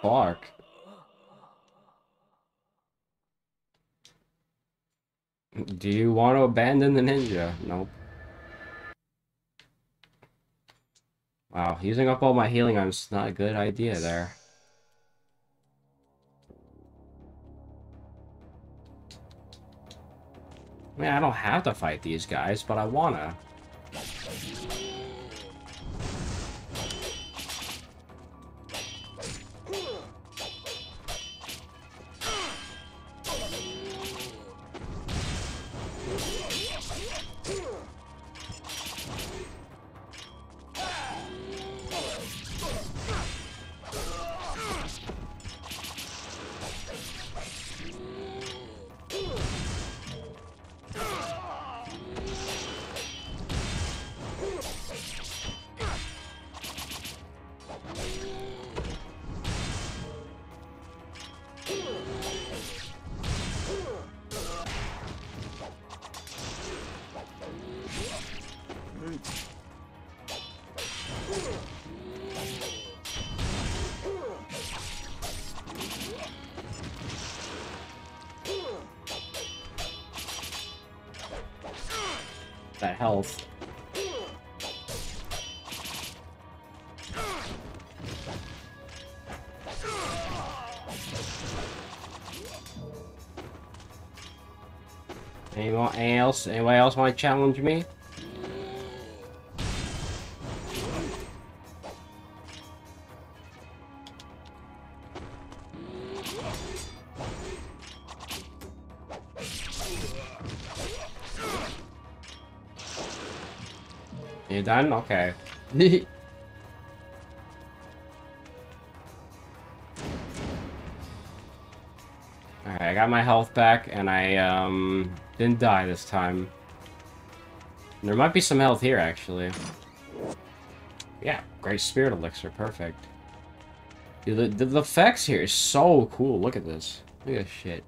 Fuck. Do you want to abandon the ninja? Nope. Wow, using up all my healing on is not a good idea there. I mean, I don't have to fight these guys, but I wanna. That health. Anyone else? Anyone else want to challenge me? You done? Okay. Alright, I got my health back, and I, um, didn't die this time. There might be some health here, actually. Yeah, great spirit elixir, perfect. Dude, the, the effects here is so cool, look at this. Look at this shit.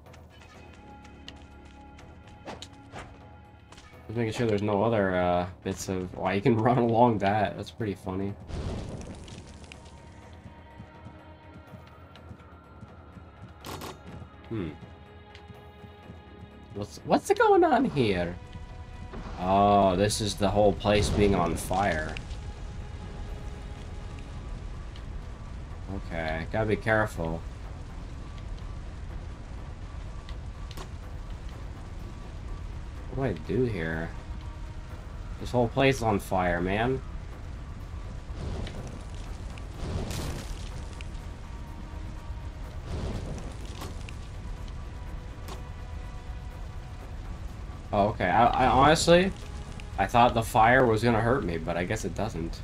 Just making sure there's no other uh, bits of... Why, you can run along that. That's pretty funny. Hmm. What's what's going on here? Oh, this is the whole place being on fire. Okay, gotta be careful. What do I do here? This whole place is on fire, man. Oh, okay. I, I honestly, I thought the fire was gonna hurt me, but I guess it doesn't.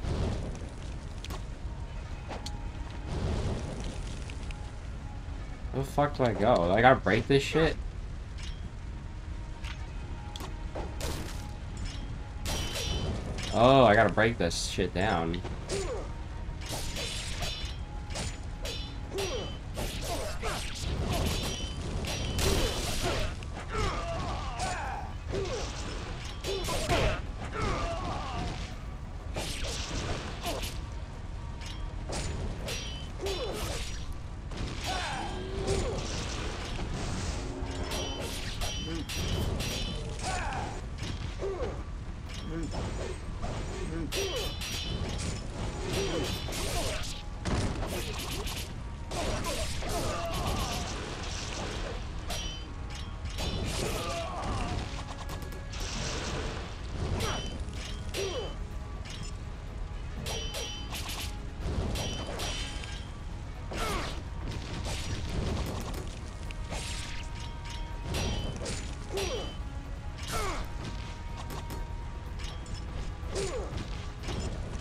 Where the fuck do I go? Do I gotta break this shit? Oh, I gotta break this shit down.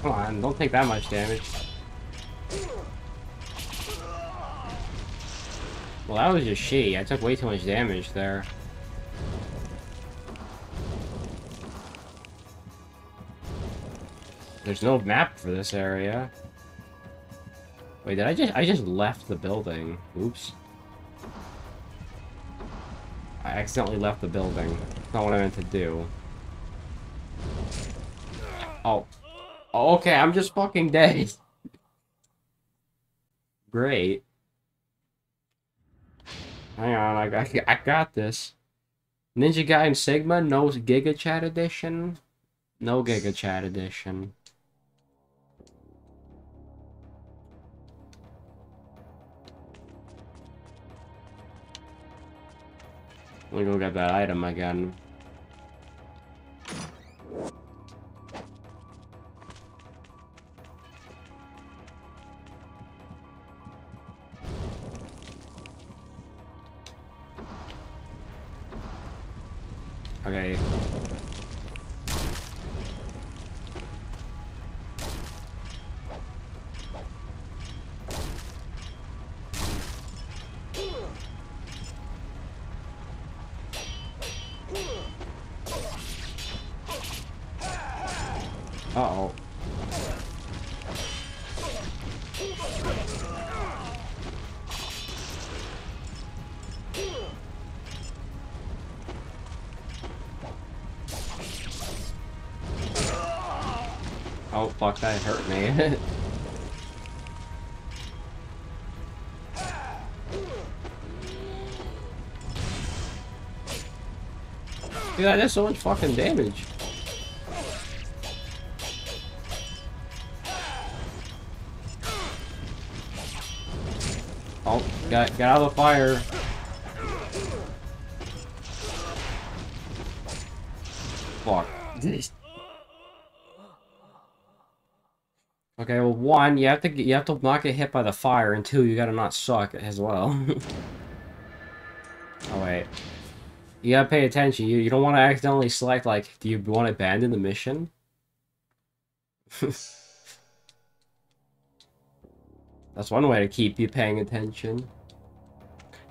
Come on, don't take that much damage. Well, that was just shitty. I took way too much damage there. There's no map for this area. Wait, did I just... I just left the building. Oops. I accidentally left the building. That's not what I meant to do. Oh. Oh, okay, I'm just fucking dead. Great. Hang on, I, I, I got this. Ninja Gaiden Sigma, no Giga Chat Edition? No Giga Chat Edition. Let me go get that item again. Okay. Uh-oh. Oh, fuck, that hurt me. Dude, I did so much fucking damage. Oh, got get out of the fire. Fuck. This. Okay, well, one, you have to you have to not get hit by the fire, and two, you gotta not suck as well. Oh wait, you gotta pay attention. You you don't want to accidentally select like, do you want to abandon the mission? That's one way to keep you paying attention.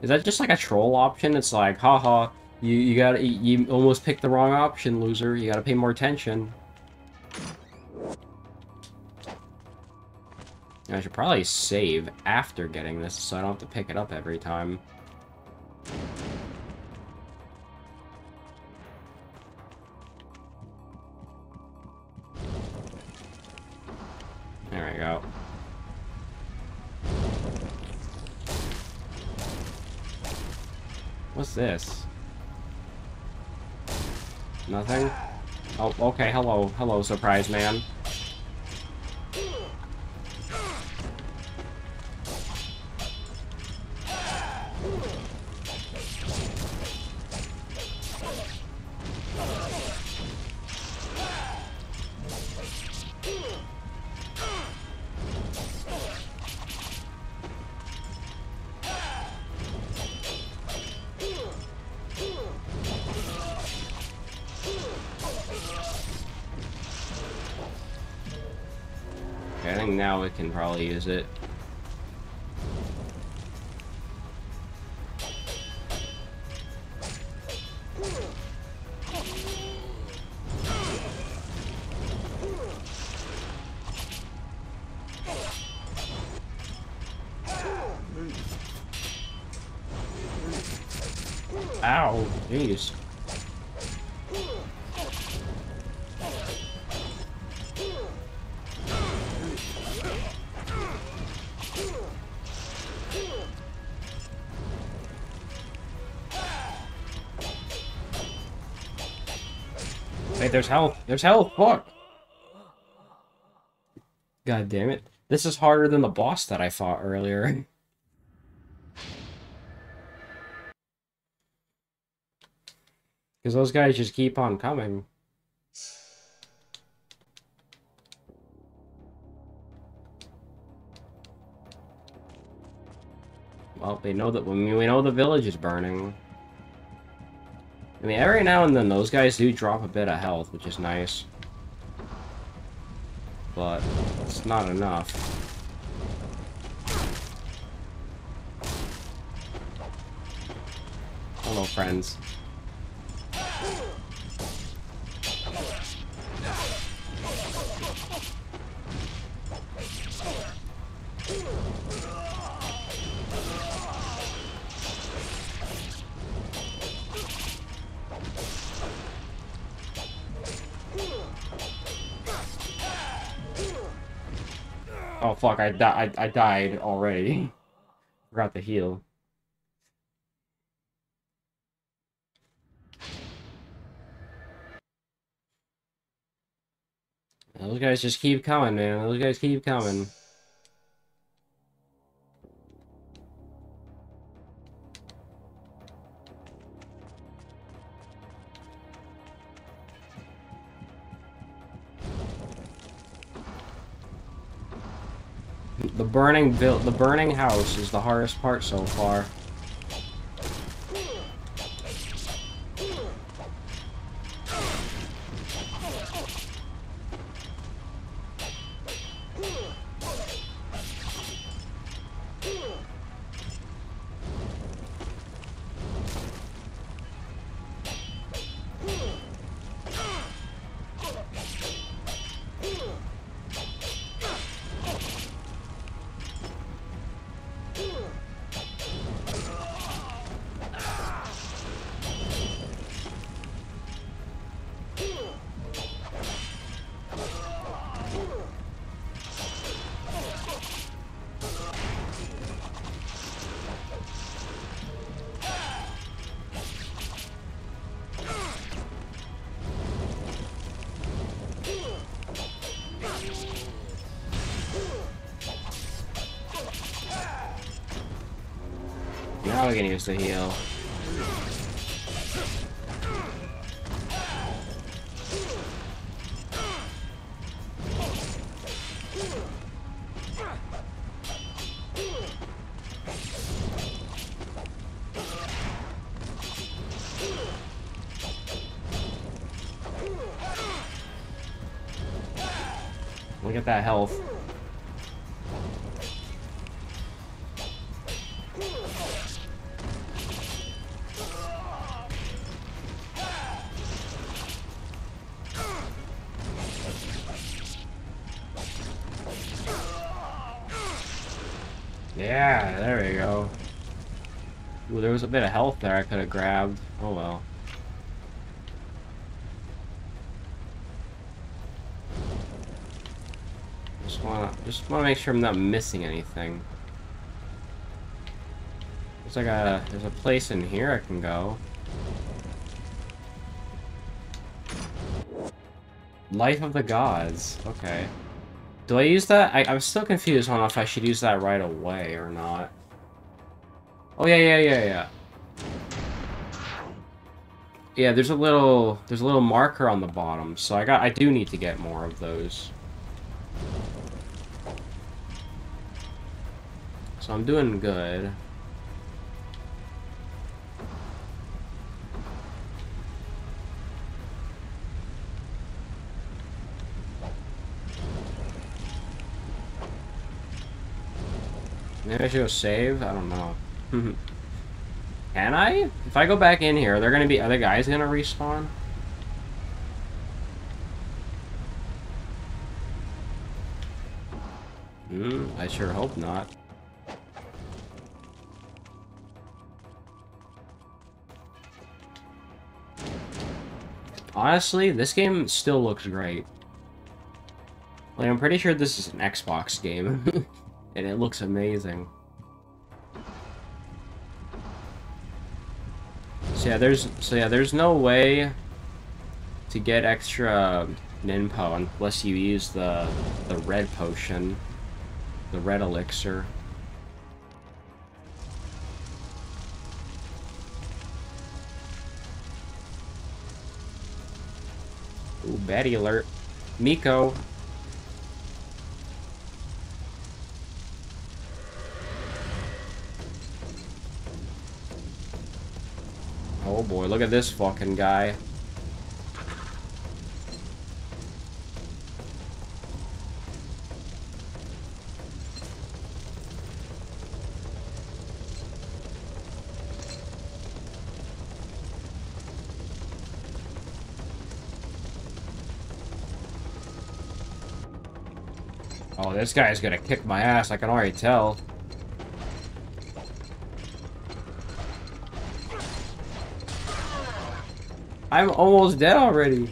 Is that just like a troll option? It's like, haha, you you gotta you almost picked the wrong option, loser. You gotta pay more attention. I should probably save after getting this so I don't have to pick it up every time. There we go. What's this? Nothing? Oh, okay, hello. Hello, surprise man. Now it can probably use it. Ow, jeez. There's health. There's health. Fuck. God damn it. This is harder than the boss that I fought earlier. Because those guys just keep on coming. Well, they know that when we know the village is burning. I mean, every now and then those guys do drop a bit of health, which is nice. But it's not enough. Hello, friends. Oh fuck, I, di I, I died already. Forgot to heal. Those guys just keep coming, man. Those guys keep coming. The burning build, the burning house is the hardest part so far. I can use the heal. Look at that health. Yeah, there we go. Ooh, there was a bit of health there I could have grabbed. Oh well. Just wanna, just wanna make sure I'm not missing anything. Looks like a, there's a place in here I can go. Life of the Gods. Okay. Do I use that? I, I'm still confused on if I should use that right away or not. Oh, yeah, yeah, yeah, yeah. Yeah, there's a little, there's a little marker on the bottom, so I got, I do need to get more of those. So I'm doing good. Maybe I should go save? I don't know. Can I? If I go back in here, are there gonna be other guys gonna respawn? Hmm, I sure hope not. Honestly, this game still looks great. Like, I'm pretty sure this is an Xbox game. And it looks amazing. So yeah, there's so yeah, there's no way to get extra Ninpo unless you use the the red potion, the red elixir. Ooh, baddie alert, Miko. Oh boy, look at this fucking guy. Oh, this guy's gonna kick my ass, I can already tell. I'm almost dead already.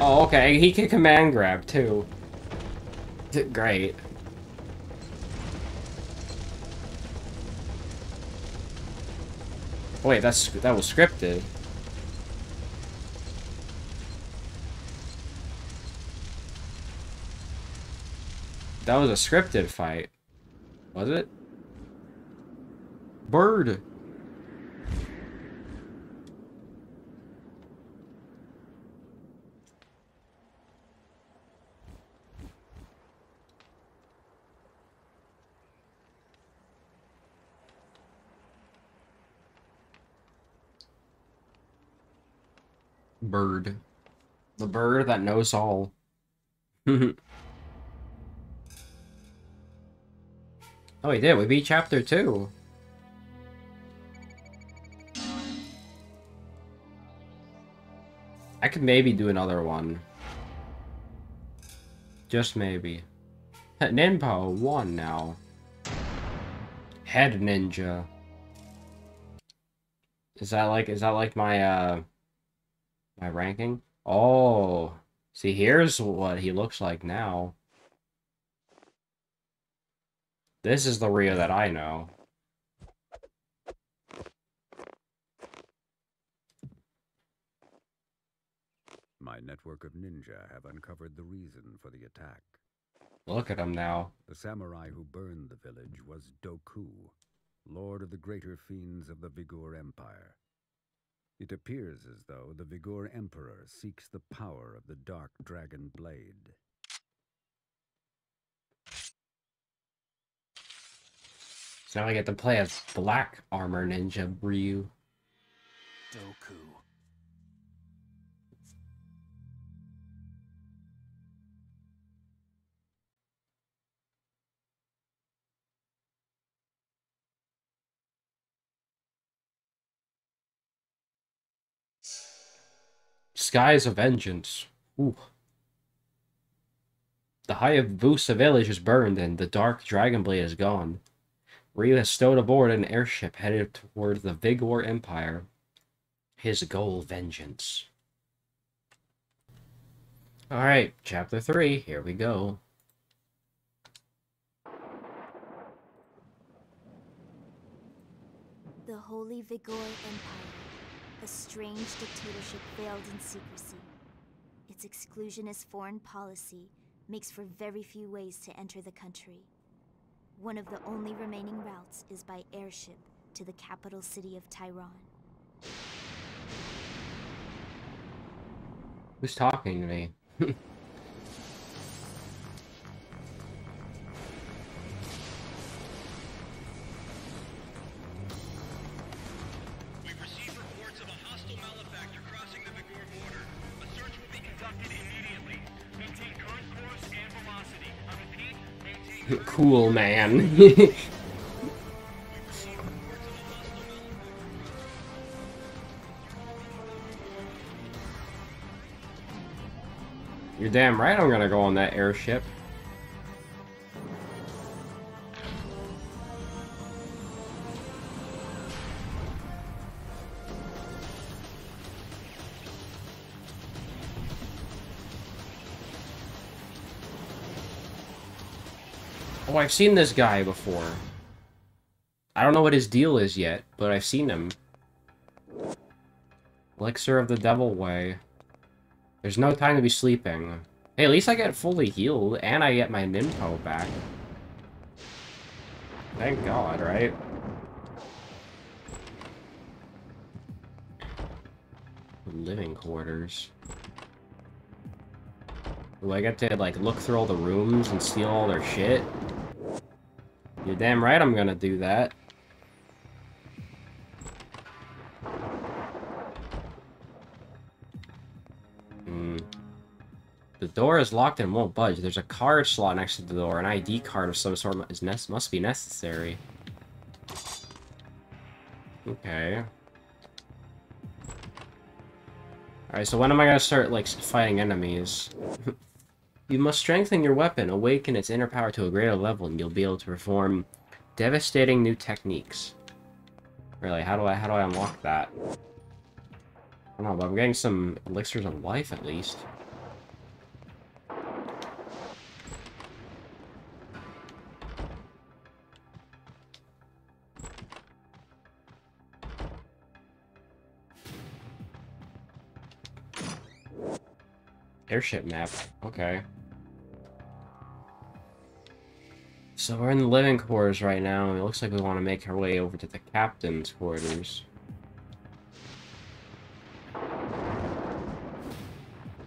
Oh, okay, he can command grab, too. Great. Wait, that's that was scripted. That was a scripted fight. Was it? Bird. Bird. The bird that knows all. Oh, we did. We beat chapter two. I could maybe do another one. Just maybe. Ninpo one now. Head ninja. Is that like, is that like my, uh... my ranking? Oh, see, here's what he looks like now. This is the Ryu that I know. My network of ninja have uncovered the reason for the attack. Look at him now. The samurai who burned the village was Doku, lord of the greater fiends of the Vigoor Empire. It appears as though the Vigoor Emperor seeks the power of the Dark Dragon Blade. So now I get to play as Black Armor Ninja Ryu. Doku. Skies of Vengeance. Ooh. The Hayabusa village is burned and the Dark Dragon Blade is gone. Ryu has stowed aboard an airship headed toward the Vigoor Empire. His goal, vengeance. Alright, chapter three, here we go. The Holy Vigoor Empire. A strange dictatorship veiled in secrecy. Its exclusionist foreign policy makes for very few ways to enter the country. One of the only remaining routes is by airship to the capital city of Tyran. Who's talking to me? Cool, man. You're damn right I'm gonna go on that airship. Oh, I've seen this guy before. I don't know what his deal is yet, but I've seen him. Elixir of the Devil Way. There's no time to be sleeping. Hey, at least I get fully healed, and I get my Ninpo back. Thank God, right? Living quarters. Do I get to, like, look through all the rooms and steal all their shit? You're damn right I'm gonna do that. Mm. The door is locked and won't budge. There's a card slot next to the door. An I D card of some sort is ne- must be necessary. Okay. Alright, so when am I gonna start, like, fighting enemies? You must strengthen your weapon, awaken its inner power to a greater level, and you'll be able to perform devastating new techniques. Really, how do I how do I unlock that? I don't know, but I'm getting some elixirs of life at least. Airship map. Okay. So we're in the living quarters right now, and it looks like we want to make our way over to the captain's quarters.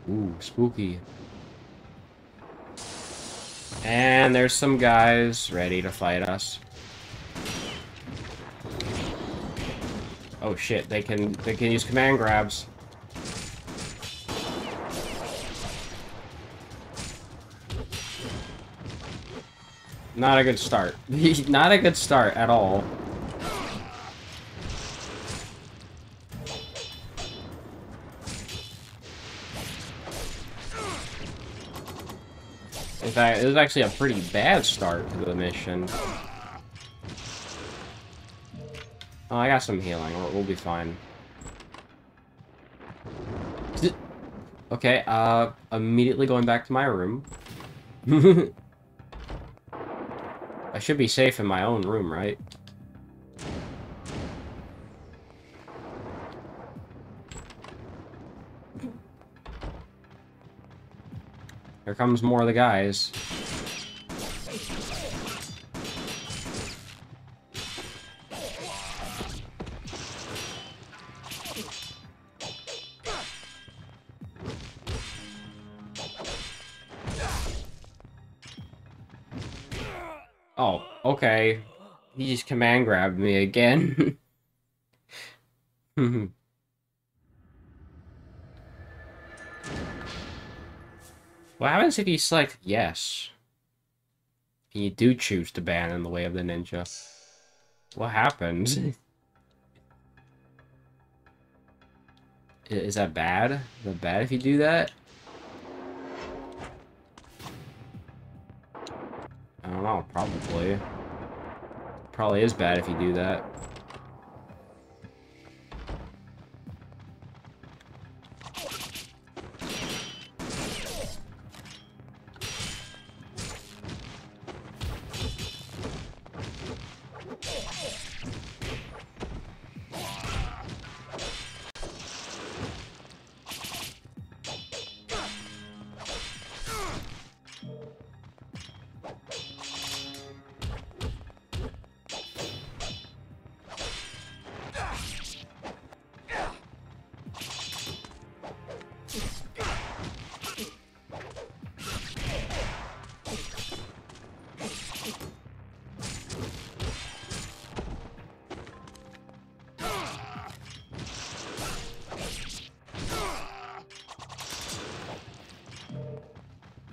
Ooh, spooky. And there's some guys ready to fight us. Oh shit, they can they can use command grabs. Not a good start. Not a good start at all. In fact, it was actually a pretty bad start to the mission. Oh, I got some healing. We'll, we'll be fine. Okay, uh, immediately going back to my room. I should be safe in my own room, right? Here comes more of the guys. Okay, he just command grabbed me again. What happens if you select yes? And you do choose to ban in the way of the ninja. What happens? Is that bad? Is that bad if you do that? I don't know, probably. Probably is bad if you do that.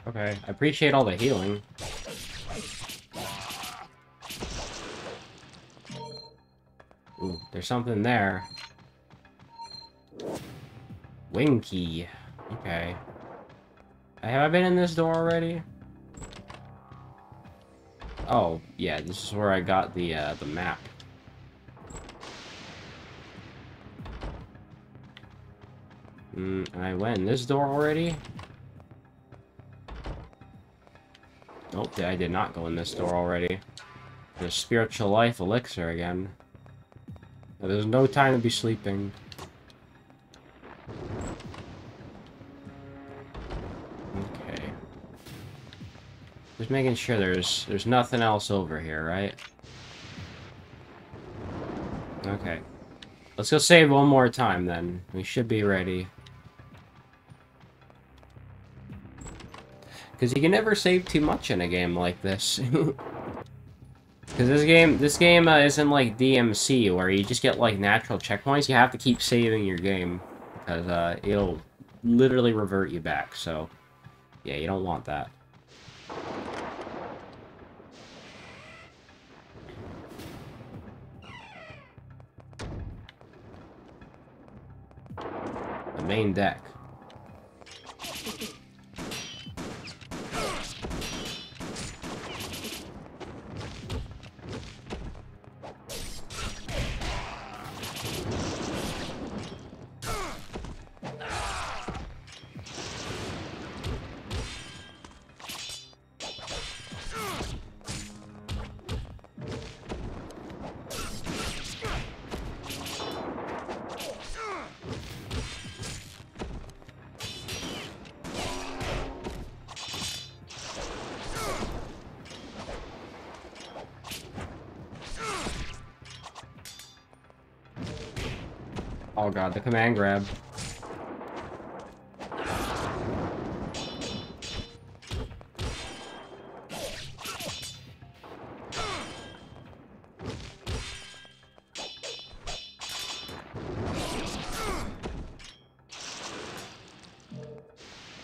Okay, I appreciate all the healing. Ooh, there's something there. Winky. Okay. Have I been in this door already? Oh, yeah, this is where I got the, uh, the map. Mm, and I went in this door already? Nope, I did not go in this door already. There's spiritual life elixir again. There's no time to be sleeping. Okay. Just making sure there's there's nothing else over here, right? Okay. Let's go save one more time then. We should be ready. Because you can never save too much in a game like this. Because this game, this game uh, isn't like D M C, where you just get like natural checkpoints. You have to keep saving your game, because uh, it'll literally revert you back. So, yeah, you don't want that. The main deck. Oh god, the command grab.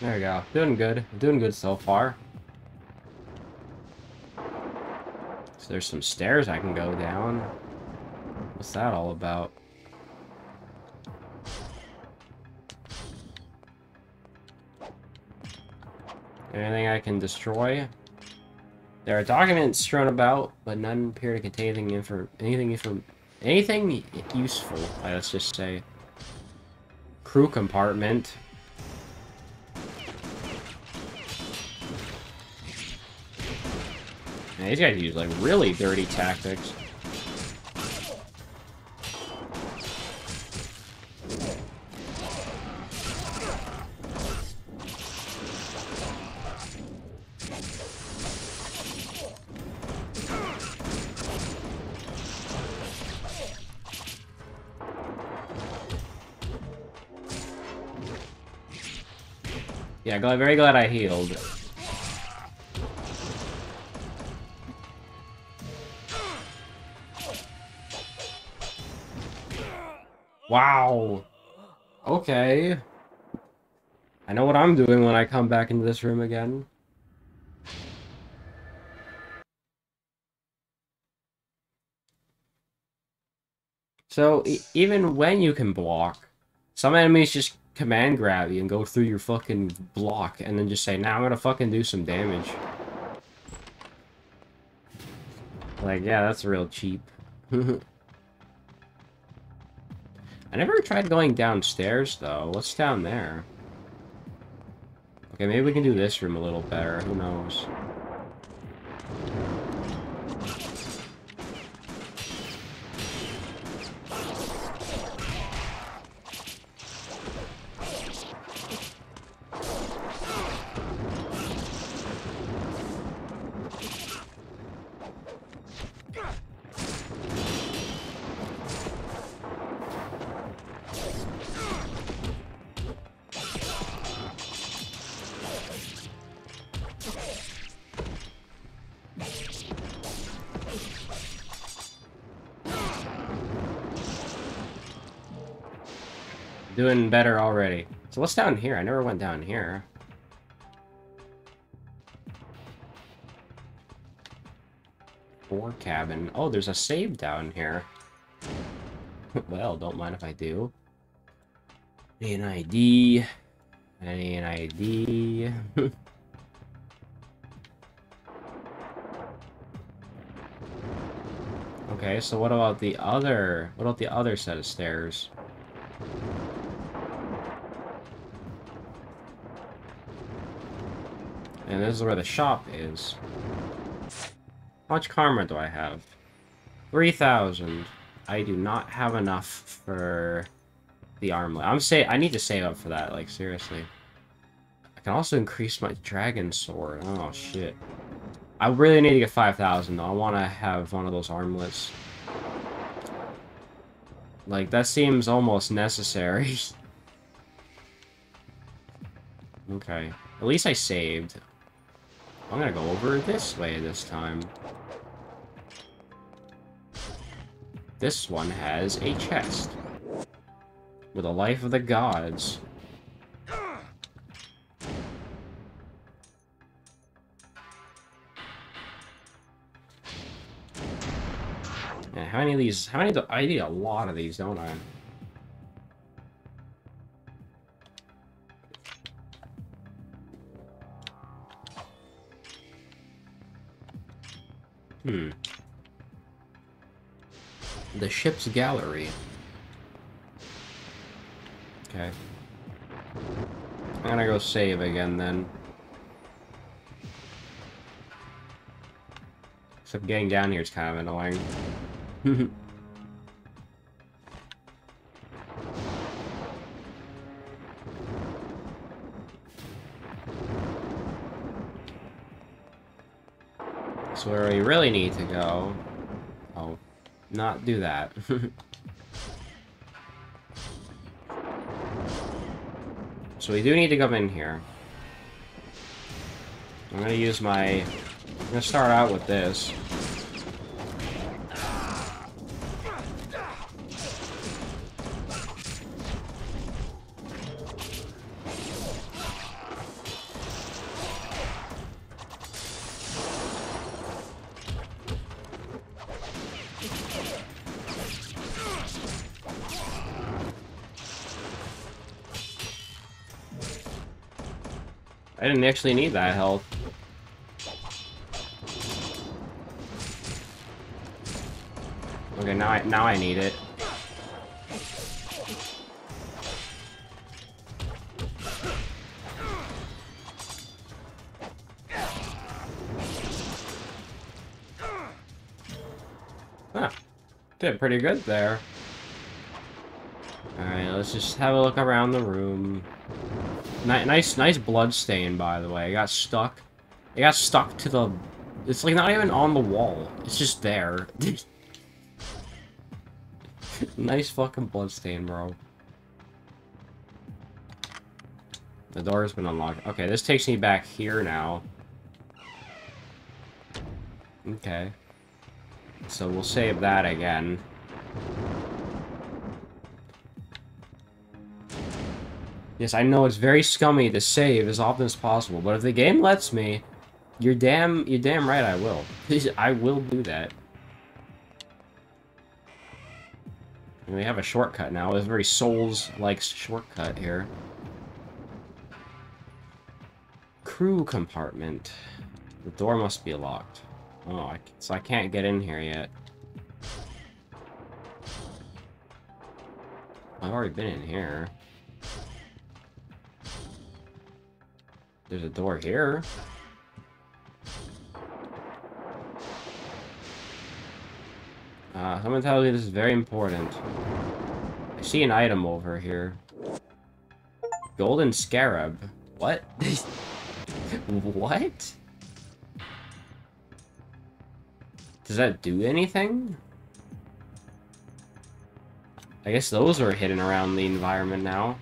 There we go. Doing good. Doing good so far. So there's some stairs I can go down. What's that all about? Anything I can destroy? There are documents strewn about, but none appear to contain anything infor anything infor anything useful. Right, let's just say crew compartment. Man, these guys use like really dirty tactics. Yeah, glad, very glad I healed. Wow. Okay. I know what I'm doing when I come back into this room again. So, e- even when you can block, some enemies just command grab you and go through your fucking block and then just say, now nah, I'm gonna fucking do some damage. Like, yeah, that's real cheap. I never tried going downstairs, though. What's down there? Okay, maybe we can do this room a little better. Who knows? Doing better already. So what's down here? I never went down here. Or cabin. Oh, there's a save down here. Well, don't mind if I do. I need an I D. I need an I D. Okay, so what about the other? What about the other set of stairs? And this is where the shop is. How much karma do I have? three thousand. I do not have enough for the armlet. I'm say I need to save up for that, like, seriously. I can also increase my dragon sword. Oh, shit. I really need to get five thousand, though. I want to have one of those armlets. Like, that seems almost necessary. Okay. At least I saved. I'm gonna go over this way this time. This one has a chest. With the life of the gods. Man, how many of these? How many do I need? A lot of these, don't I? Hmm. The ship's gallery. Okay. I'm gonna go save again then. Except getting down here is kind of annoying. So where we really need to go, I'll not do that. So we do need to come in here. I'm gonna use my... I'm gonna start out with this. I didn't actually need that health. Okay, now I now I need it. Huh. Did pretty good there. Alright, let's just have a look around the room. Nice, nice blood stain, by the way. It got stuck. It got stuck to the... It's, like, not even on the wall. It's just there. Nice fucking blood stain, bro. The door has been unlocked. Okay, this takes me back here now. Okay. So we'll save that again. Yes, I know it's very scummy to save as often as possible, but if the game lets me, you're damn, you're damn right I will. I will do that. And we have a shortcut now. It's a very Souls-like shortcut here. Crew compartment. The door must be locked. Oh, I, so I can't get in here yet. I've already been in here. There's a door here. Uh, someone tells me this is very important. I see an item over here. Golden Scarab. What? What? Does that do anything? I guess those are hidden around the environment now.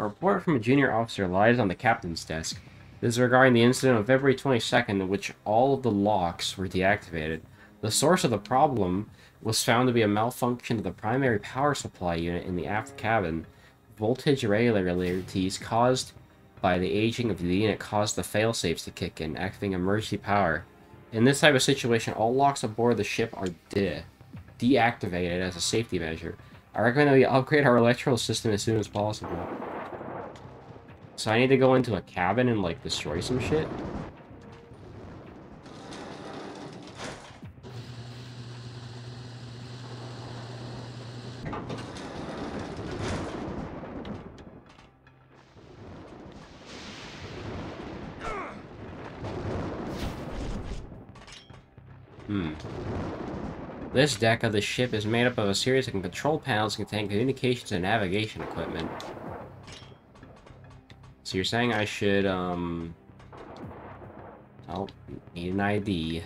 A report from a junior officer lies on the captain's desk. This is regarding the incident on February twenty-second in which all of the locks were deactivated. The source of the problem was found to be a malfunction of the primary power supply unit in the aft cabin. Voltage irregularities caused by the aging of the unit caused the failsafes to kick in, activating emergency power. In this type of situation, all locks aboard the ship are de deactivated as a safety measure. I recommend that we upgrade our electrical system as soon as possible. So I need to go into a cabin and, like, destroy some shit? Hmm. This deck of the ship is made up of a series of control panels that contain communications and navigation equipment. So you're saying I should, um... I'll need an I D.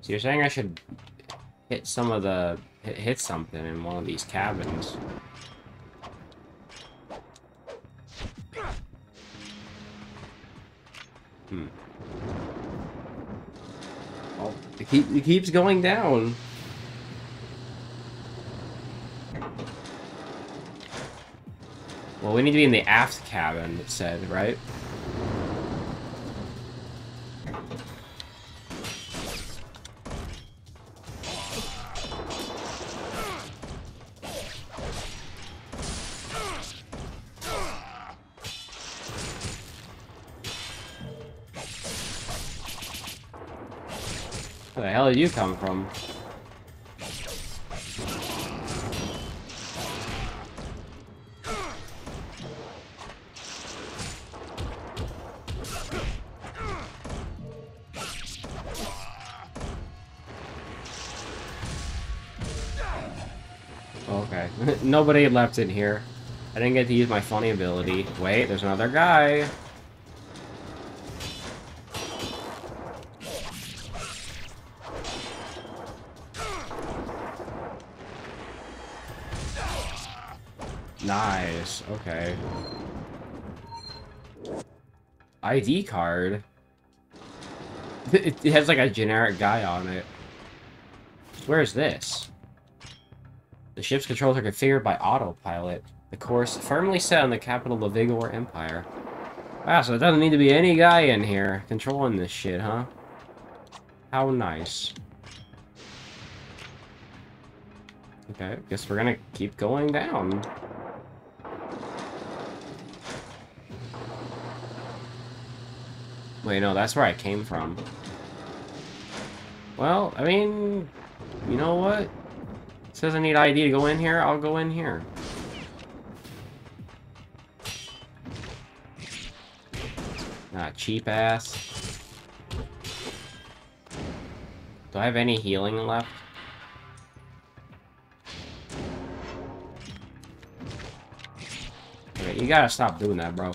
So you're saying I should hit some of the... hit something in one of these cabins. Hmm. Oh, it, keep, it keeps going down. Well, we need to be in the aft cabin, it said, right? Where the hell did you come from? Nobody left in here. I didn't get to use my funny ability. Wait, there's another guy. Nice. Okay. I D card. It, it has like a generic guy on it. Where is this? The ship's controls are configured by autopilot. The course firmly set on the capital of the Vigoor Empire. Wow, so it doesn't need to be any guy in here controlling this shit, huh? How nice. Okay, guess we're gonna keep going down. Wait, no, that's where I came from. Well, I mean, you know what? It says I need I D to go in here, I'll go in here. Ah, cheap ass. Do I have any healing left? Okay, you gotta stop doing that, bro.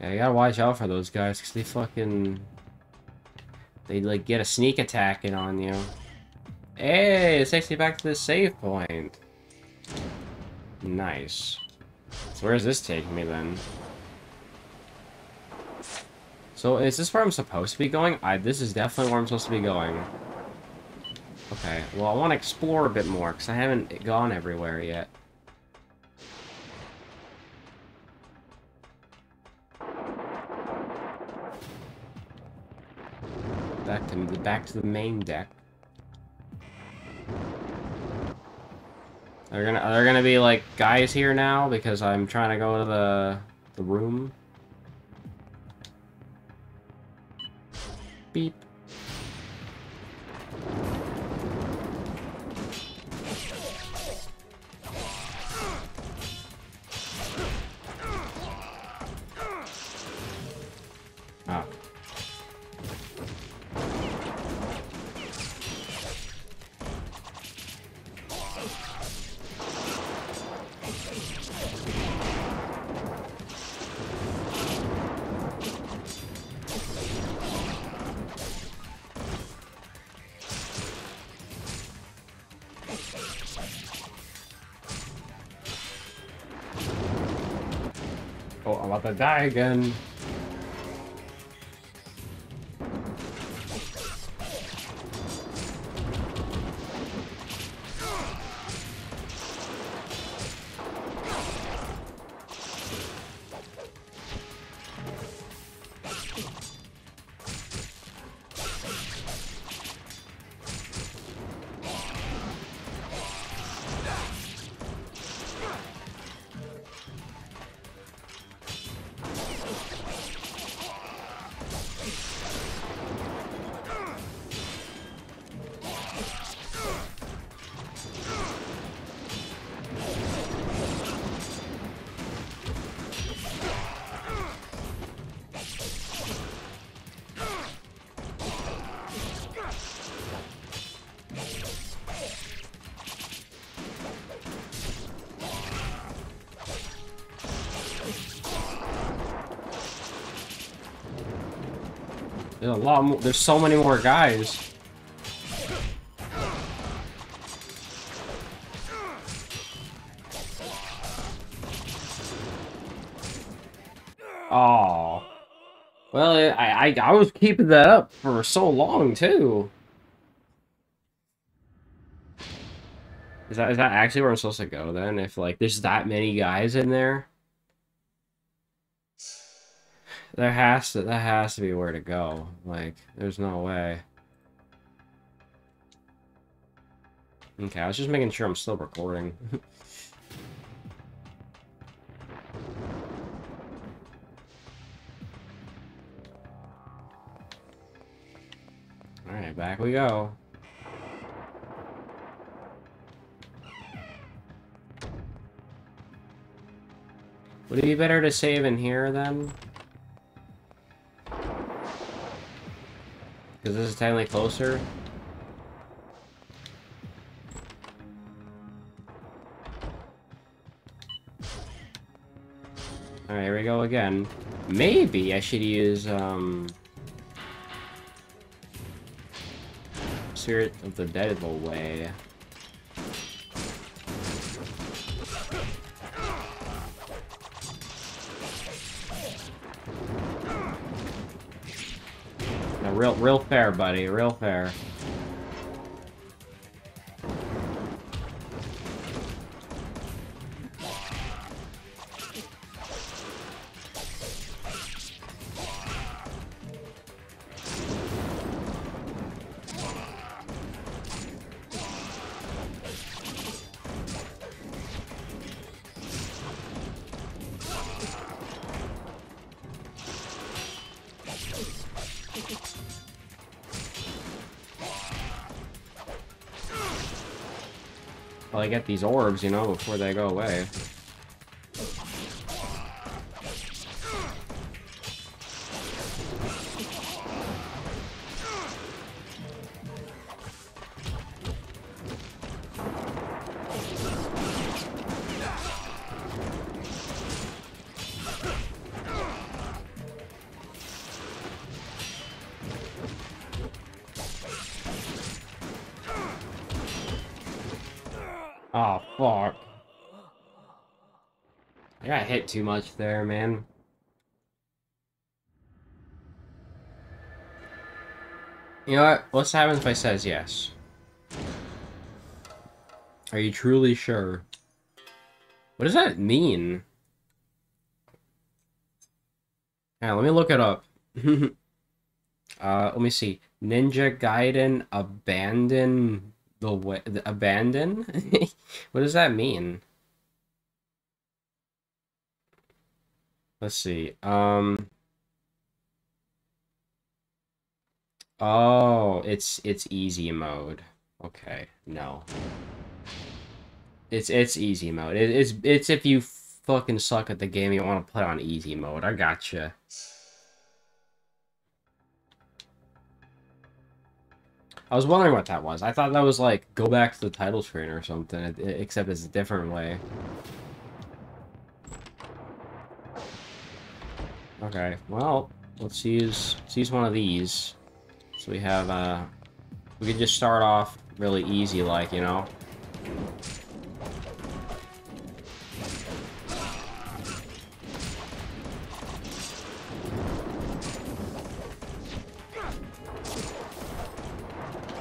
I gotta watch out for those guys, because they fucking... They, like, get a sneak attack in on you. Hey, it takes me back to the save point. Nice. So where does this take me, then? So, is this where I'm supposed to be going? I, this is definitely where I'm supposed to be going. Okay, well, I want to explore a bit more, because I haven't gone everywhere yet. Back to the back to the main deck. Are there gonna are there gonna be like guys here now because I'm trying to go to the the room? Beep. Oh, I'm about to die again. There's a lot more. There's so many more guys. Oh, well, I, I I was keeping that up for so long too. Is that is that actually where I'm supposed to go then? If like there's that many guys in there. There has to, that has to be where to go. Like, there's no way. Okay, I was just making sure I'm still recording. Alright, back we go. Would it be better to save in here then? Because this is technically closer. Alright, here we go again. Maybe I should use, um... Spirit of the Devil Way. No, real, real fair, buddy. Real fair. I get these orbs, you know, before they go away. Oh, fuck. I got hit too much there, man. You know what? What happens if I says yes? Are you truly sure? What does that mean? Now, let me look it up. uh, let me see. Ninja Gaiden Abandon... The, way, the abandon? What does that mean? Let's see. Um. Oh, it's it's easy mode. Okay, no. It's it's easy mode. It, it's it's if you fucking suck at the game, you don't want to play on easy mode. I gotcha. I was wondering what that was. I thought that was like, go back to the title screen or something, except it's a different way. Okay, well, let's use, let's use one of these. So we have, uh, we can just start off really easy, like, you know?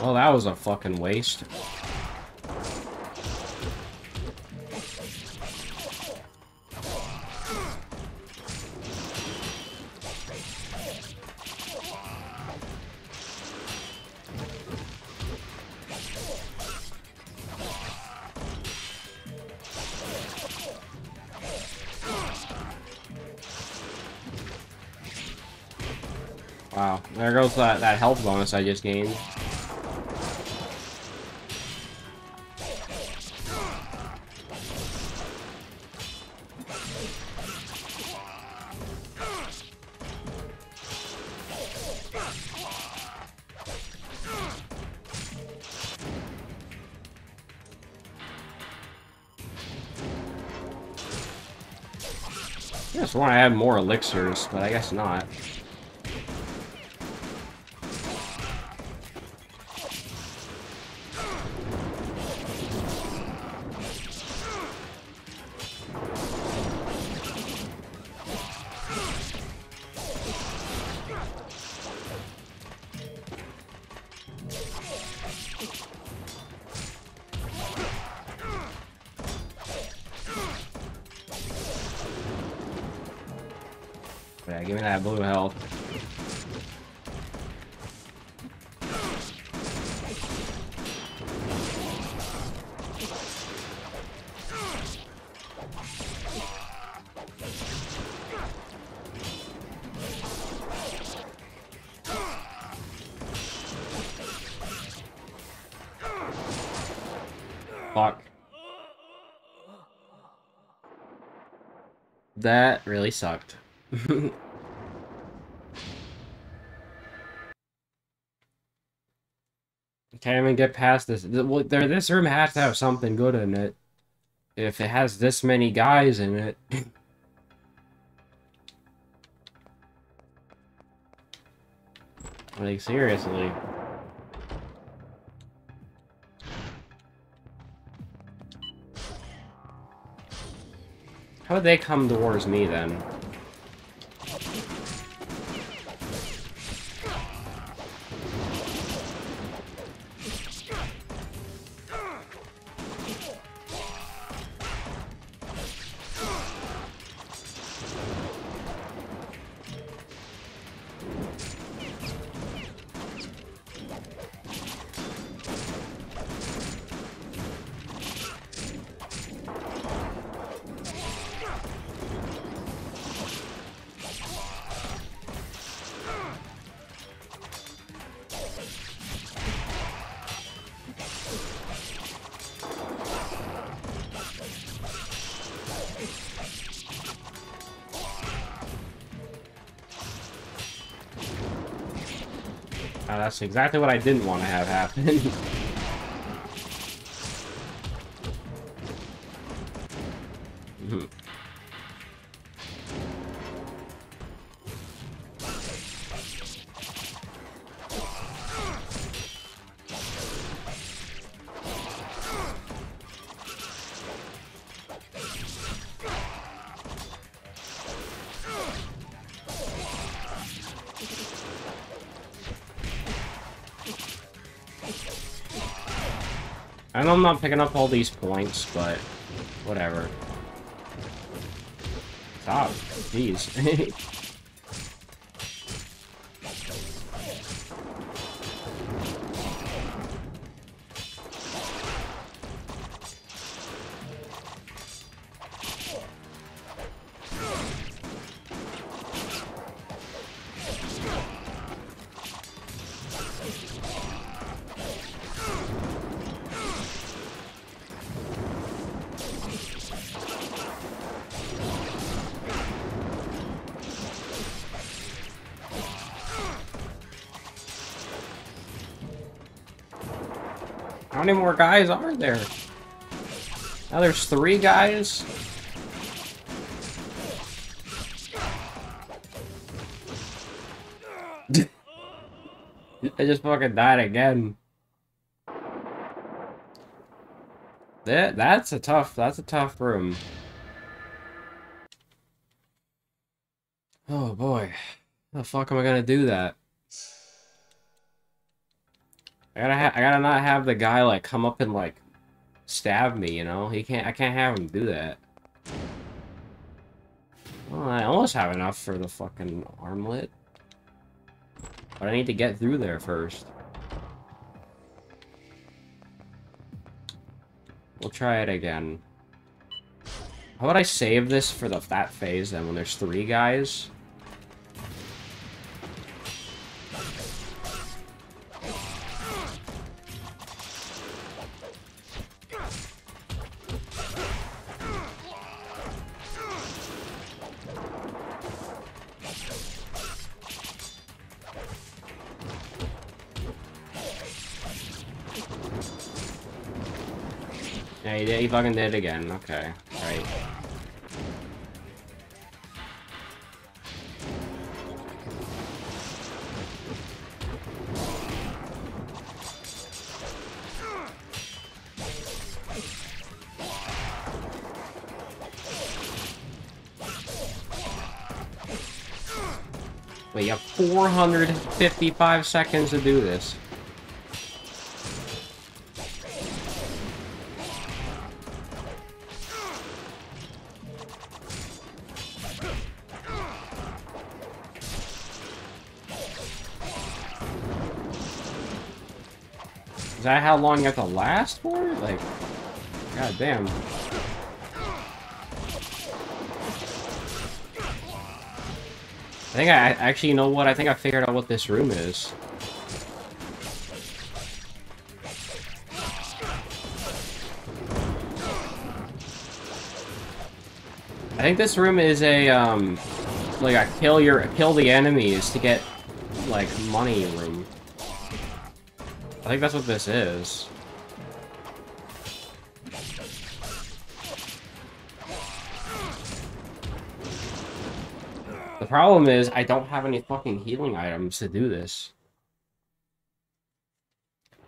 Well, that was a fucking waste. Wow, there goes that, that health bonus I just gained. I want to add more elixirs, but I guess not. That really sucked. Can't even get past this. Well, there, this room has to have something good in it. If it has this many guys in it. Like, seriously. How would they come towards me, then? Oh, that's exactly what I didn't want to have happen. I know I'm not picking up all these points, but whatever. Stop, please. How many more guys are there? Now there's three guys? I just fucking died again. That, that's a tough, that's a tough room. Oh boy. How the fuck am I gonna do that? I gotta, ha I gotta not have the guy like come up and like stab me, you know? He can't. I can't have him do that. Well, I almost have enough for the fucking armlet, but I need to get through there first. We'll try it again. How about I save this for the that phase then, when there's three guys? Yeah, he did, he fucking did again. Okay, right. Wait, you have four hundred fifty-five seconds to do this. Is that how long you have to last for? Like, goddamn. I think I actually, you know what? I think I figured out what this room is. I think this room is a um, like a kill your kill the enemies to get like money room. I think that's what this is. The problem is, I don't have any fucking healing items to do this.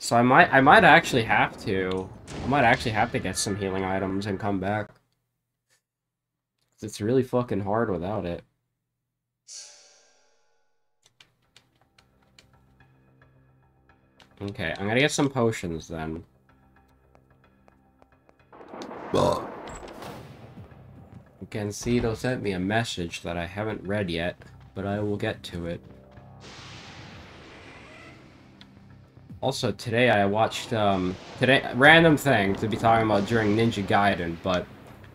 So I might, I might actually have to, I might actually have to get some healing items and come back. It's really fucking hard without it. Okay, I'm gonna get some potions then. Well, again, Cedo sent me a message that I haven't read yet, but I will get to it. Also, today I watched, um, today, random thing to be talking about during Ninja Gaiden, but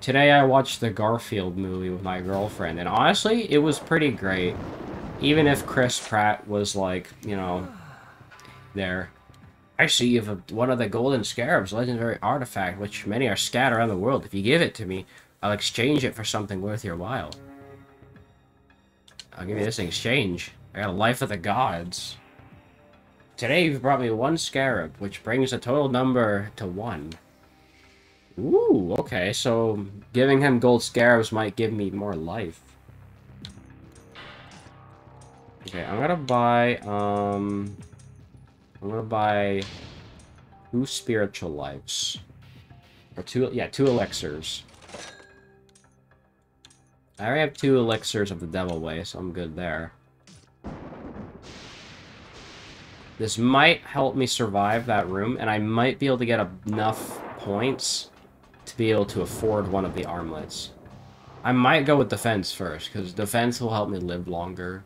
today I watched the Garfield movie with my girlfriend, and honestly, it was pretty great. Even if Chris Pratt was like, you know, there. Actually, you have one of the Golden Scarab's legendary artifact, which many are scattered around the world. If you give it to me, I'll exchange it for something worth your while. I'll give you this in exchange. I got a Life of the Gods. Today, you've brought me one scarab, which brings the total number to one. Ooh, okay, so giving him gold scarabs might give me more life. Okay, I'm gonna buy, um... I'm gonna buy two spiritual lives. Or two, yeah, two elixirs. I already have two elixirs of the Devil Way, so I'm good there. This might help me survive that room, and I might be able to get enough points to be able to afford one of the armlets. I might go with defense first, because defense will help me live longer.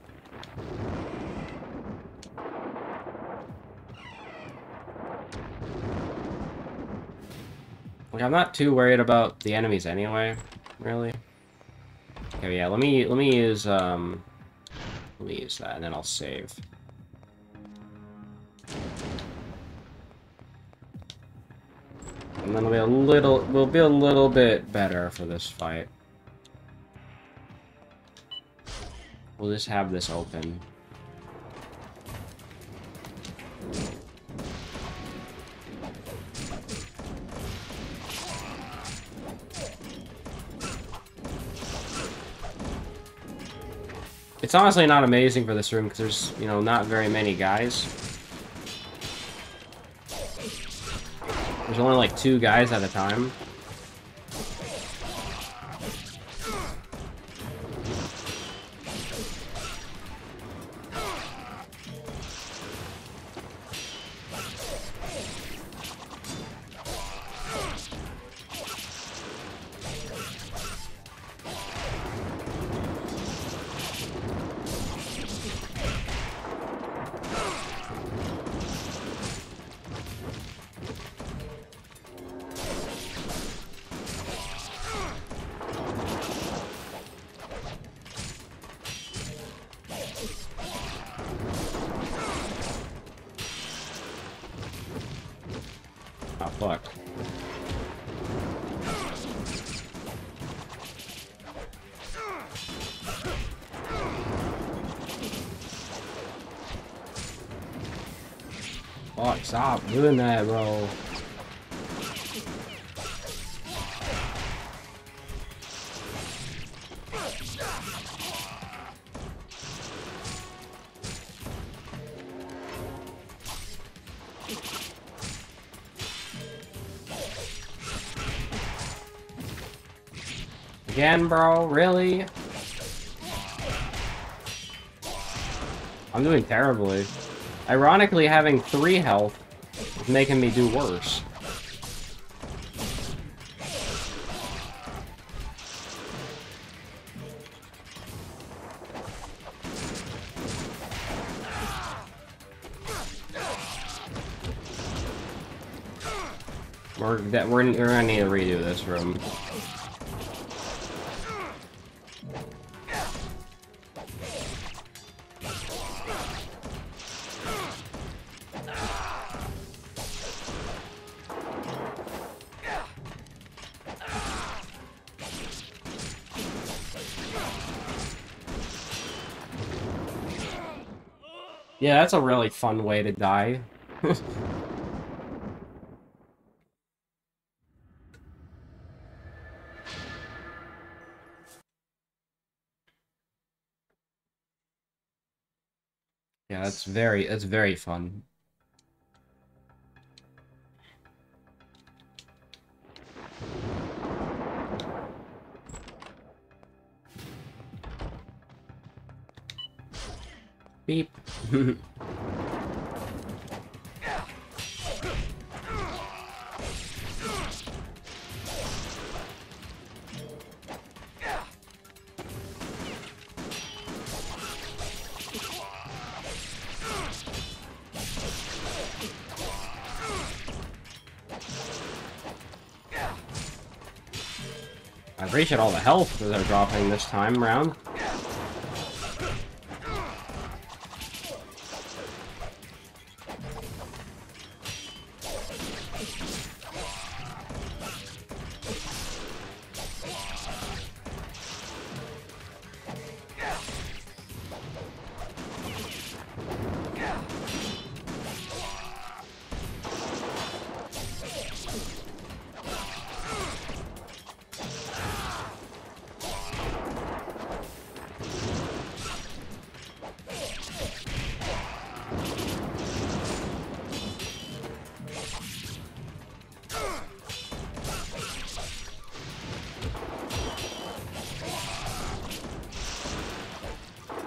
Like, I'm not too worried about the enemies anyway, really. Okay, yeah, let me let me use um let me use that and then I'll save. And then we'll be a little we'll be a little bit better for this fight. We'll just have this open. It's honestly not amazing for this room because there's, you know, not very many guys. There's only like two guys at a time. Stop doing that, bro. Again, bro, really? I'm doing terribly. Ironically, having three health is making me do worse. We're, that, we're, we're gonna need to redo this room. Yeah, that's a really fun way to die. Yeah, that's very, that's very fun. Beep. I appreciate all the health that they're dropping this time around.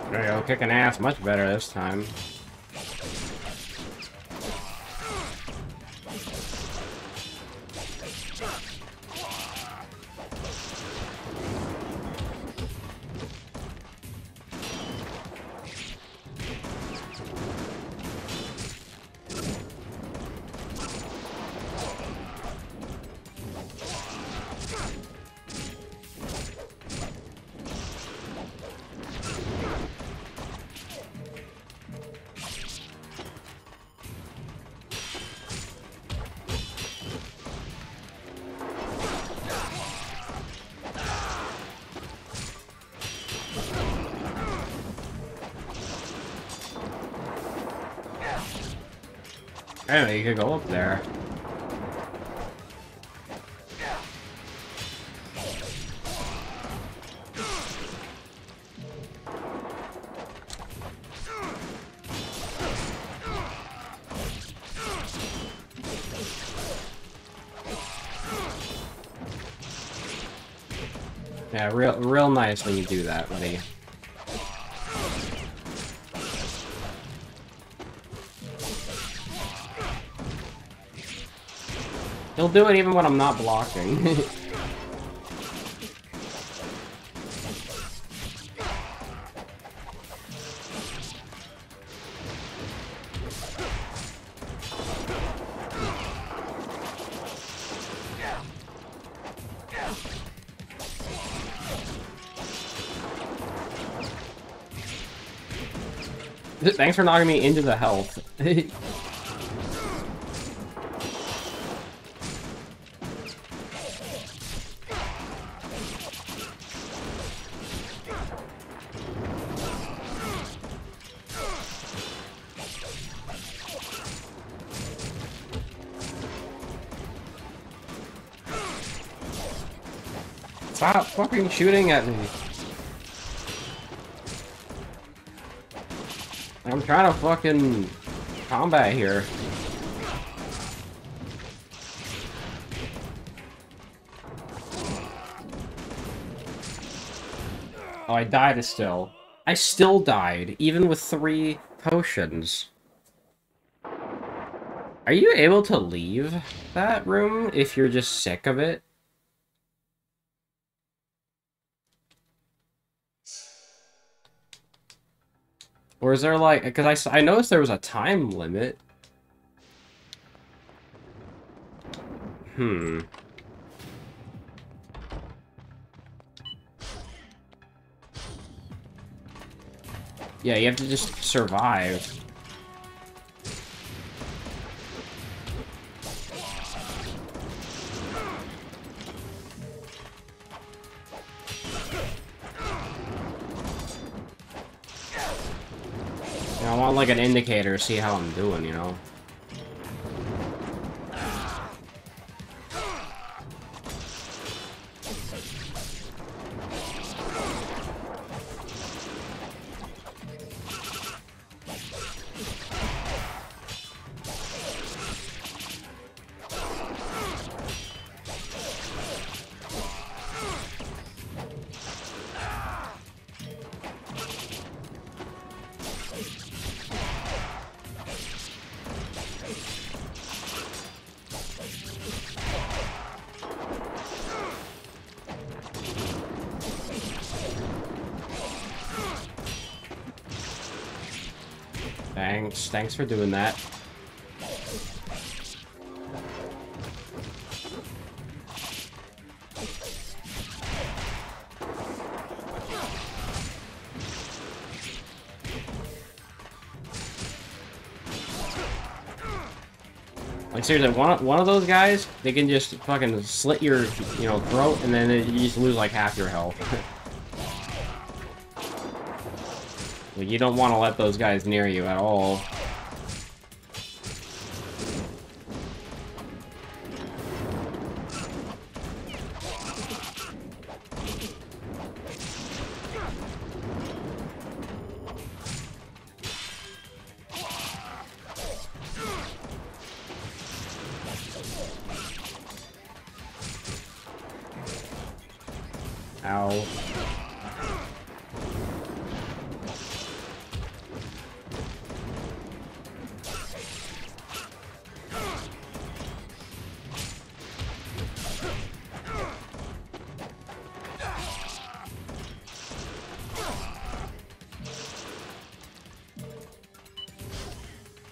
There you go, kicking ass much better this time. Anyway, you could go up there. Yeah, real, real nice when you do that, buddy. He'll do it even when I'm not blocking. Thanks for knocking me into the health. Stop fucking shooting at me. I'm trying to fucking combat here. Oh, I died still. I still died, even with three potions. Are you able to leave that room if you're just sick of it? Or is there like, because I, I noticed there was a time limit. Hmm. Yeah, you have to just survive. I want like an indicator to see how I'm doing, you know? Thanks. Thanks for doing that. Like seriously, one one of those guys, they can just fucking slit your, you know, throat, and then you just lose like half your health. Like, you don't want to let those guys near you at all.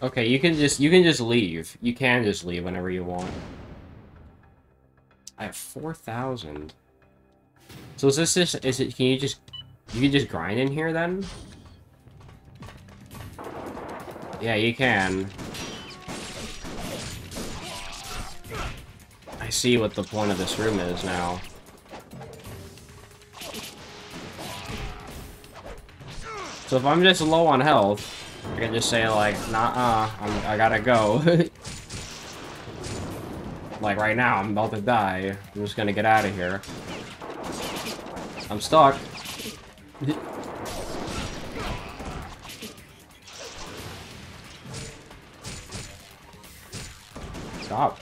Okay, you can just you can just leave. You can just leave whenever you want. I have four thousand. So is this just is it? Can you just you can just grind in here then? Yeah, you can. I see what the point of this room is now. So if I'm just low on health, I can just say, like, nah-uh, I'm, I gotta go. Like, right now, I'm about to die. I'm just gonna get out of here. I'm stuck. Stop.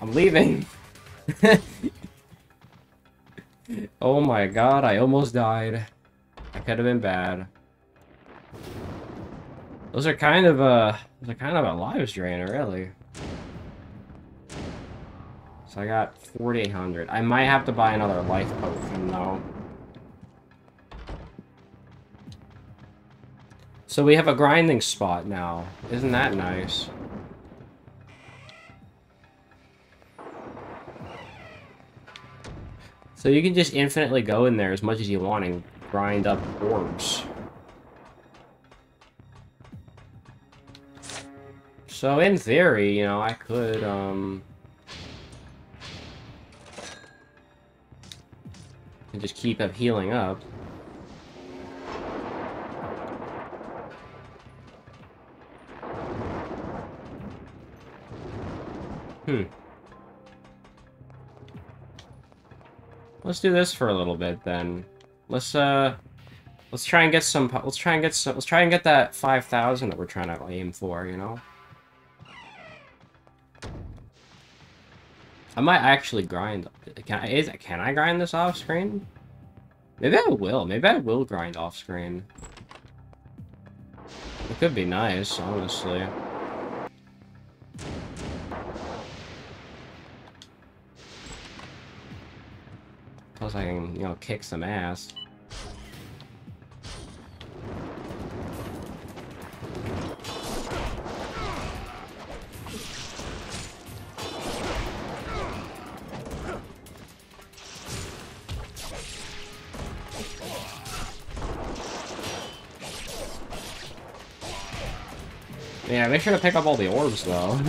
I'm leaving. Oh my god, I almost died. Could have been bad. Those are kind of a, those are kind of a lives drainer, really. So I got forty-eight hundred. I might have to buy another life potion though. So we have a grinding spot now. Isn't that nice? So you can just infinitely go in there as much as you want and grind up orbs. So in theory, you know, I could, um... and just keep up healing up. Hmm. Let's do this for a little bit, then. Let's uh, let's try and get some. Let's try and get some. Let's try and get that five thousand that we're trying to aim for. You know, I might actually grind. Can I? Is, can I grind this off screen? Maybe I will. Maybe I will grind off screen. It could be nice, honestly. Plus I can, you know, kick some ass. Yeah, make sure to pick up all the orbs, though.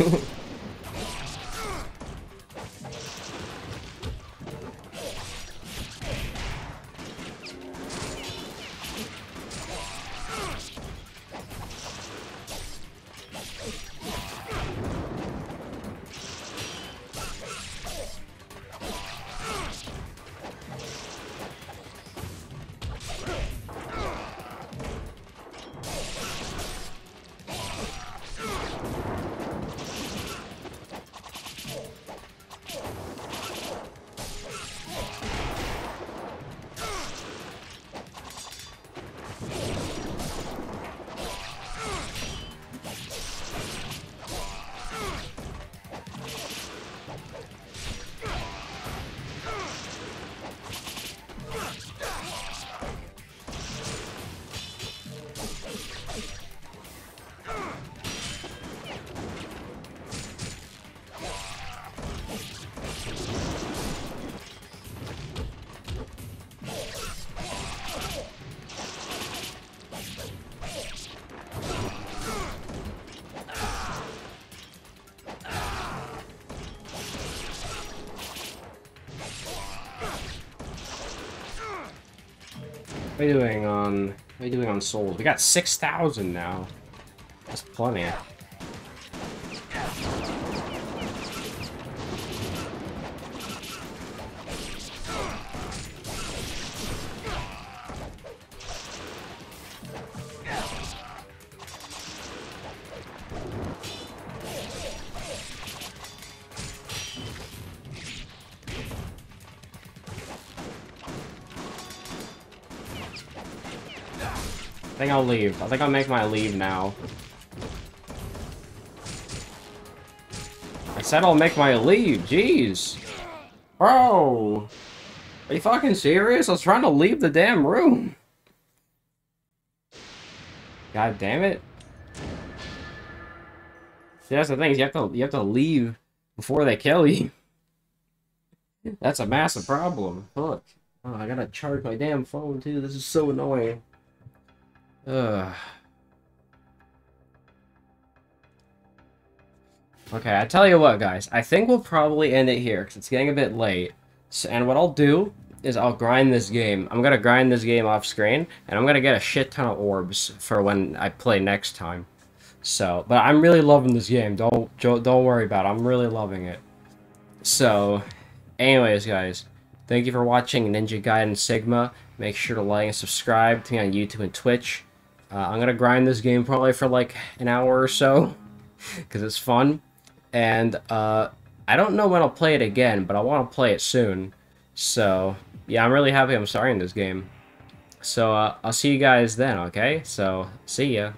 What are you doing on, what are you doing on souls? We got six thousand now. That's plenty. I think I'll leave. I think I'll make my leave now. I said I'll make my leave. Jeez. Bro. Are you fucking serious? I was trying to leave the damn room. God damn it. See, that's the thing. You have to, you have to leave before they kill you. That's a massive problem. Look. Oh, I gotta charge my damn phone too. This is so annoying. Ugh. Okay, I tell you what, guys. I think we'll probably end it here, because it's getting a bit late. So, and what I'll do is I'll grind this game. I'm going to grind this game off screen, and I'm going to get a shit ton of orbs for when I play next time. So, but I'm really loving this game. Don't, don't worry about it. I'm really loving it. So, anyways, guys. Thank you for watching Ninja Gaiden Sigma. Make sure to like and subscribe to me on YouTube and Twitch. Uh, I'm going to grind this game probably for like an hour or so, because it's fun. And uh, I don't know when I'll play it again, but I want to play it soon. So, yeah, I'm really happy I'm starting this game. So, uh, I'll see you guys then, okay? So, see ya.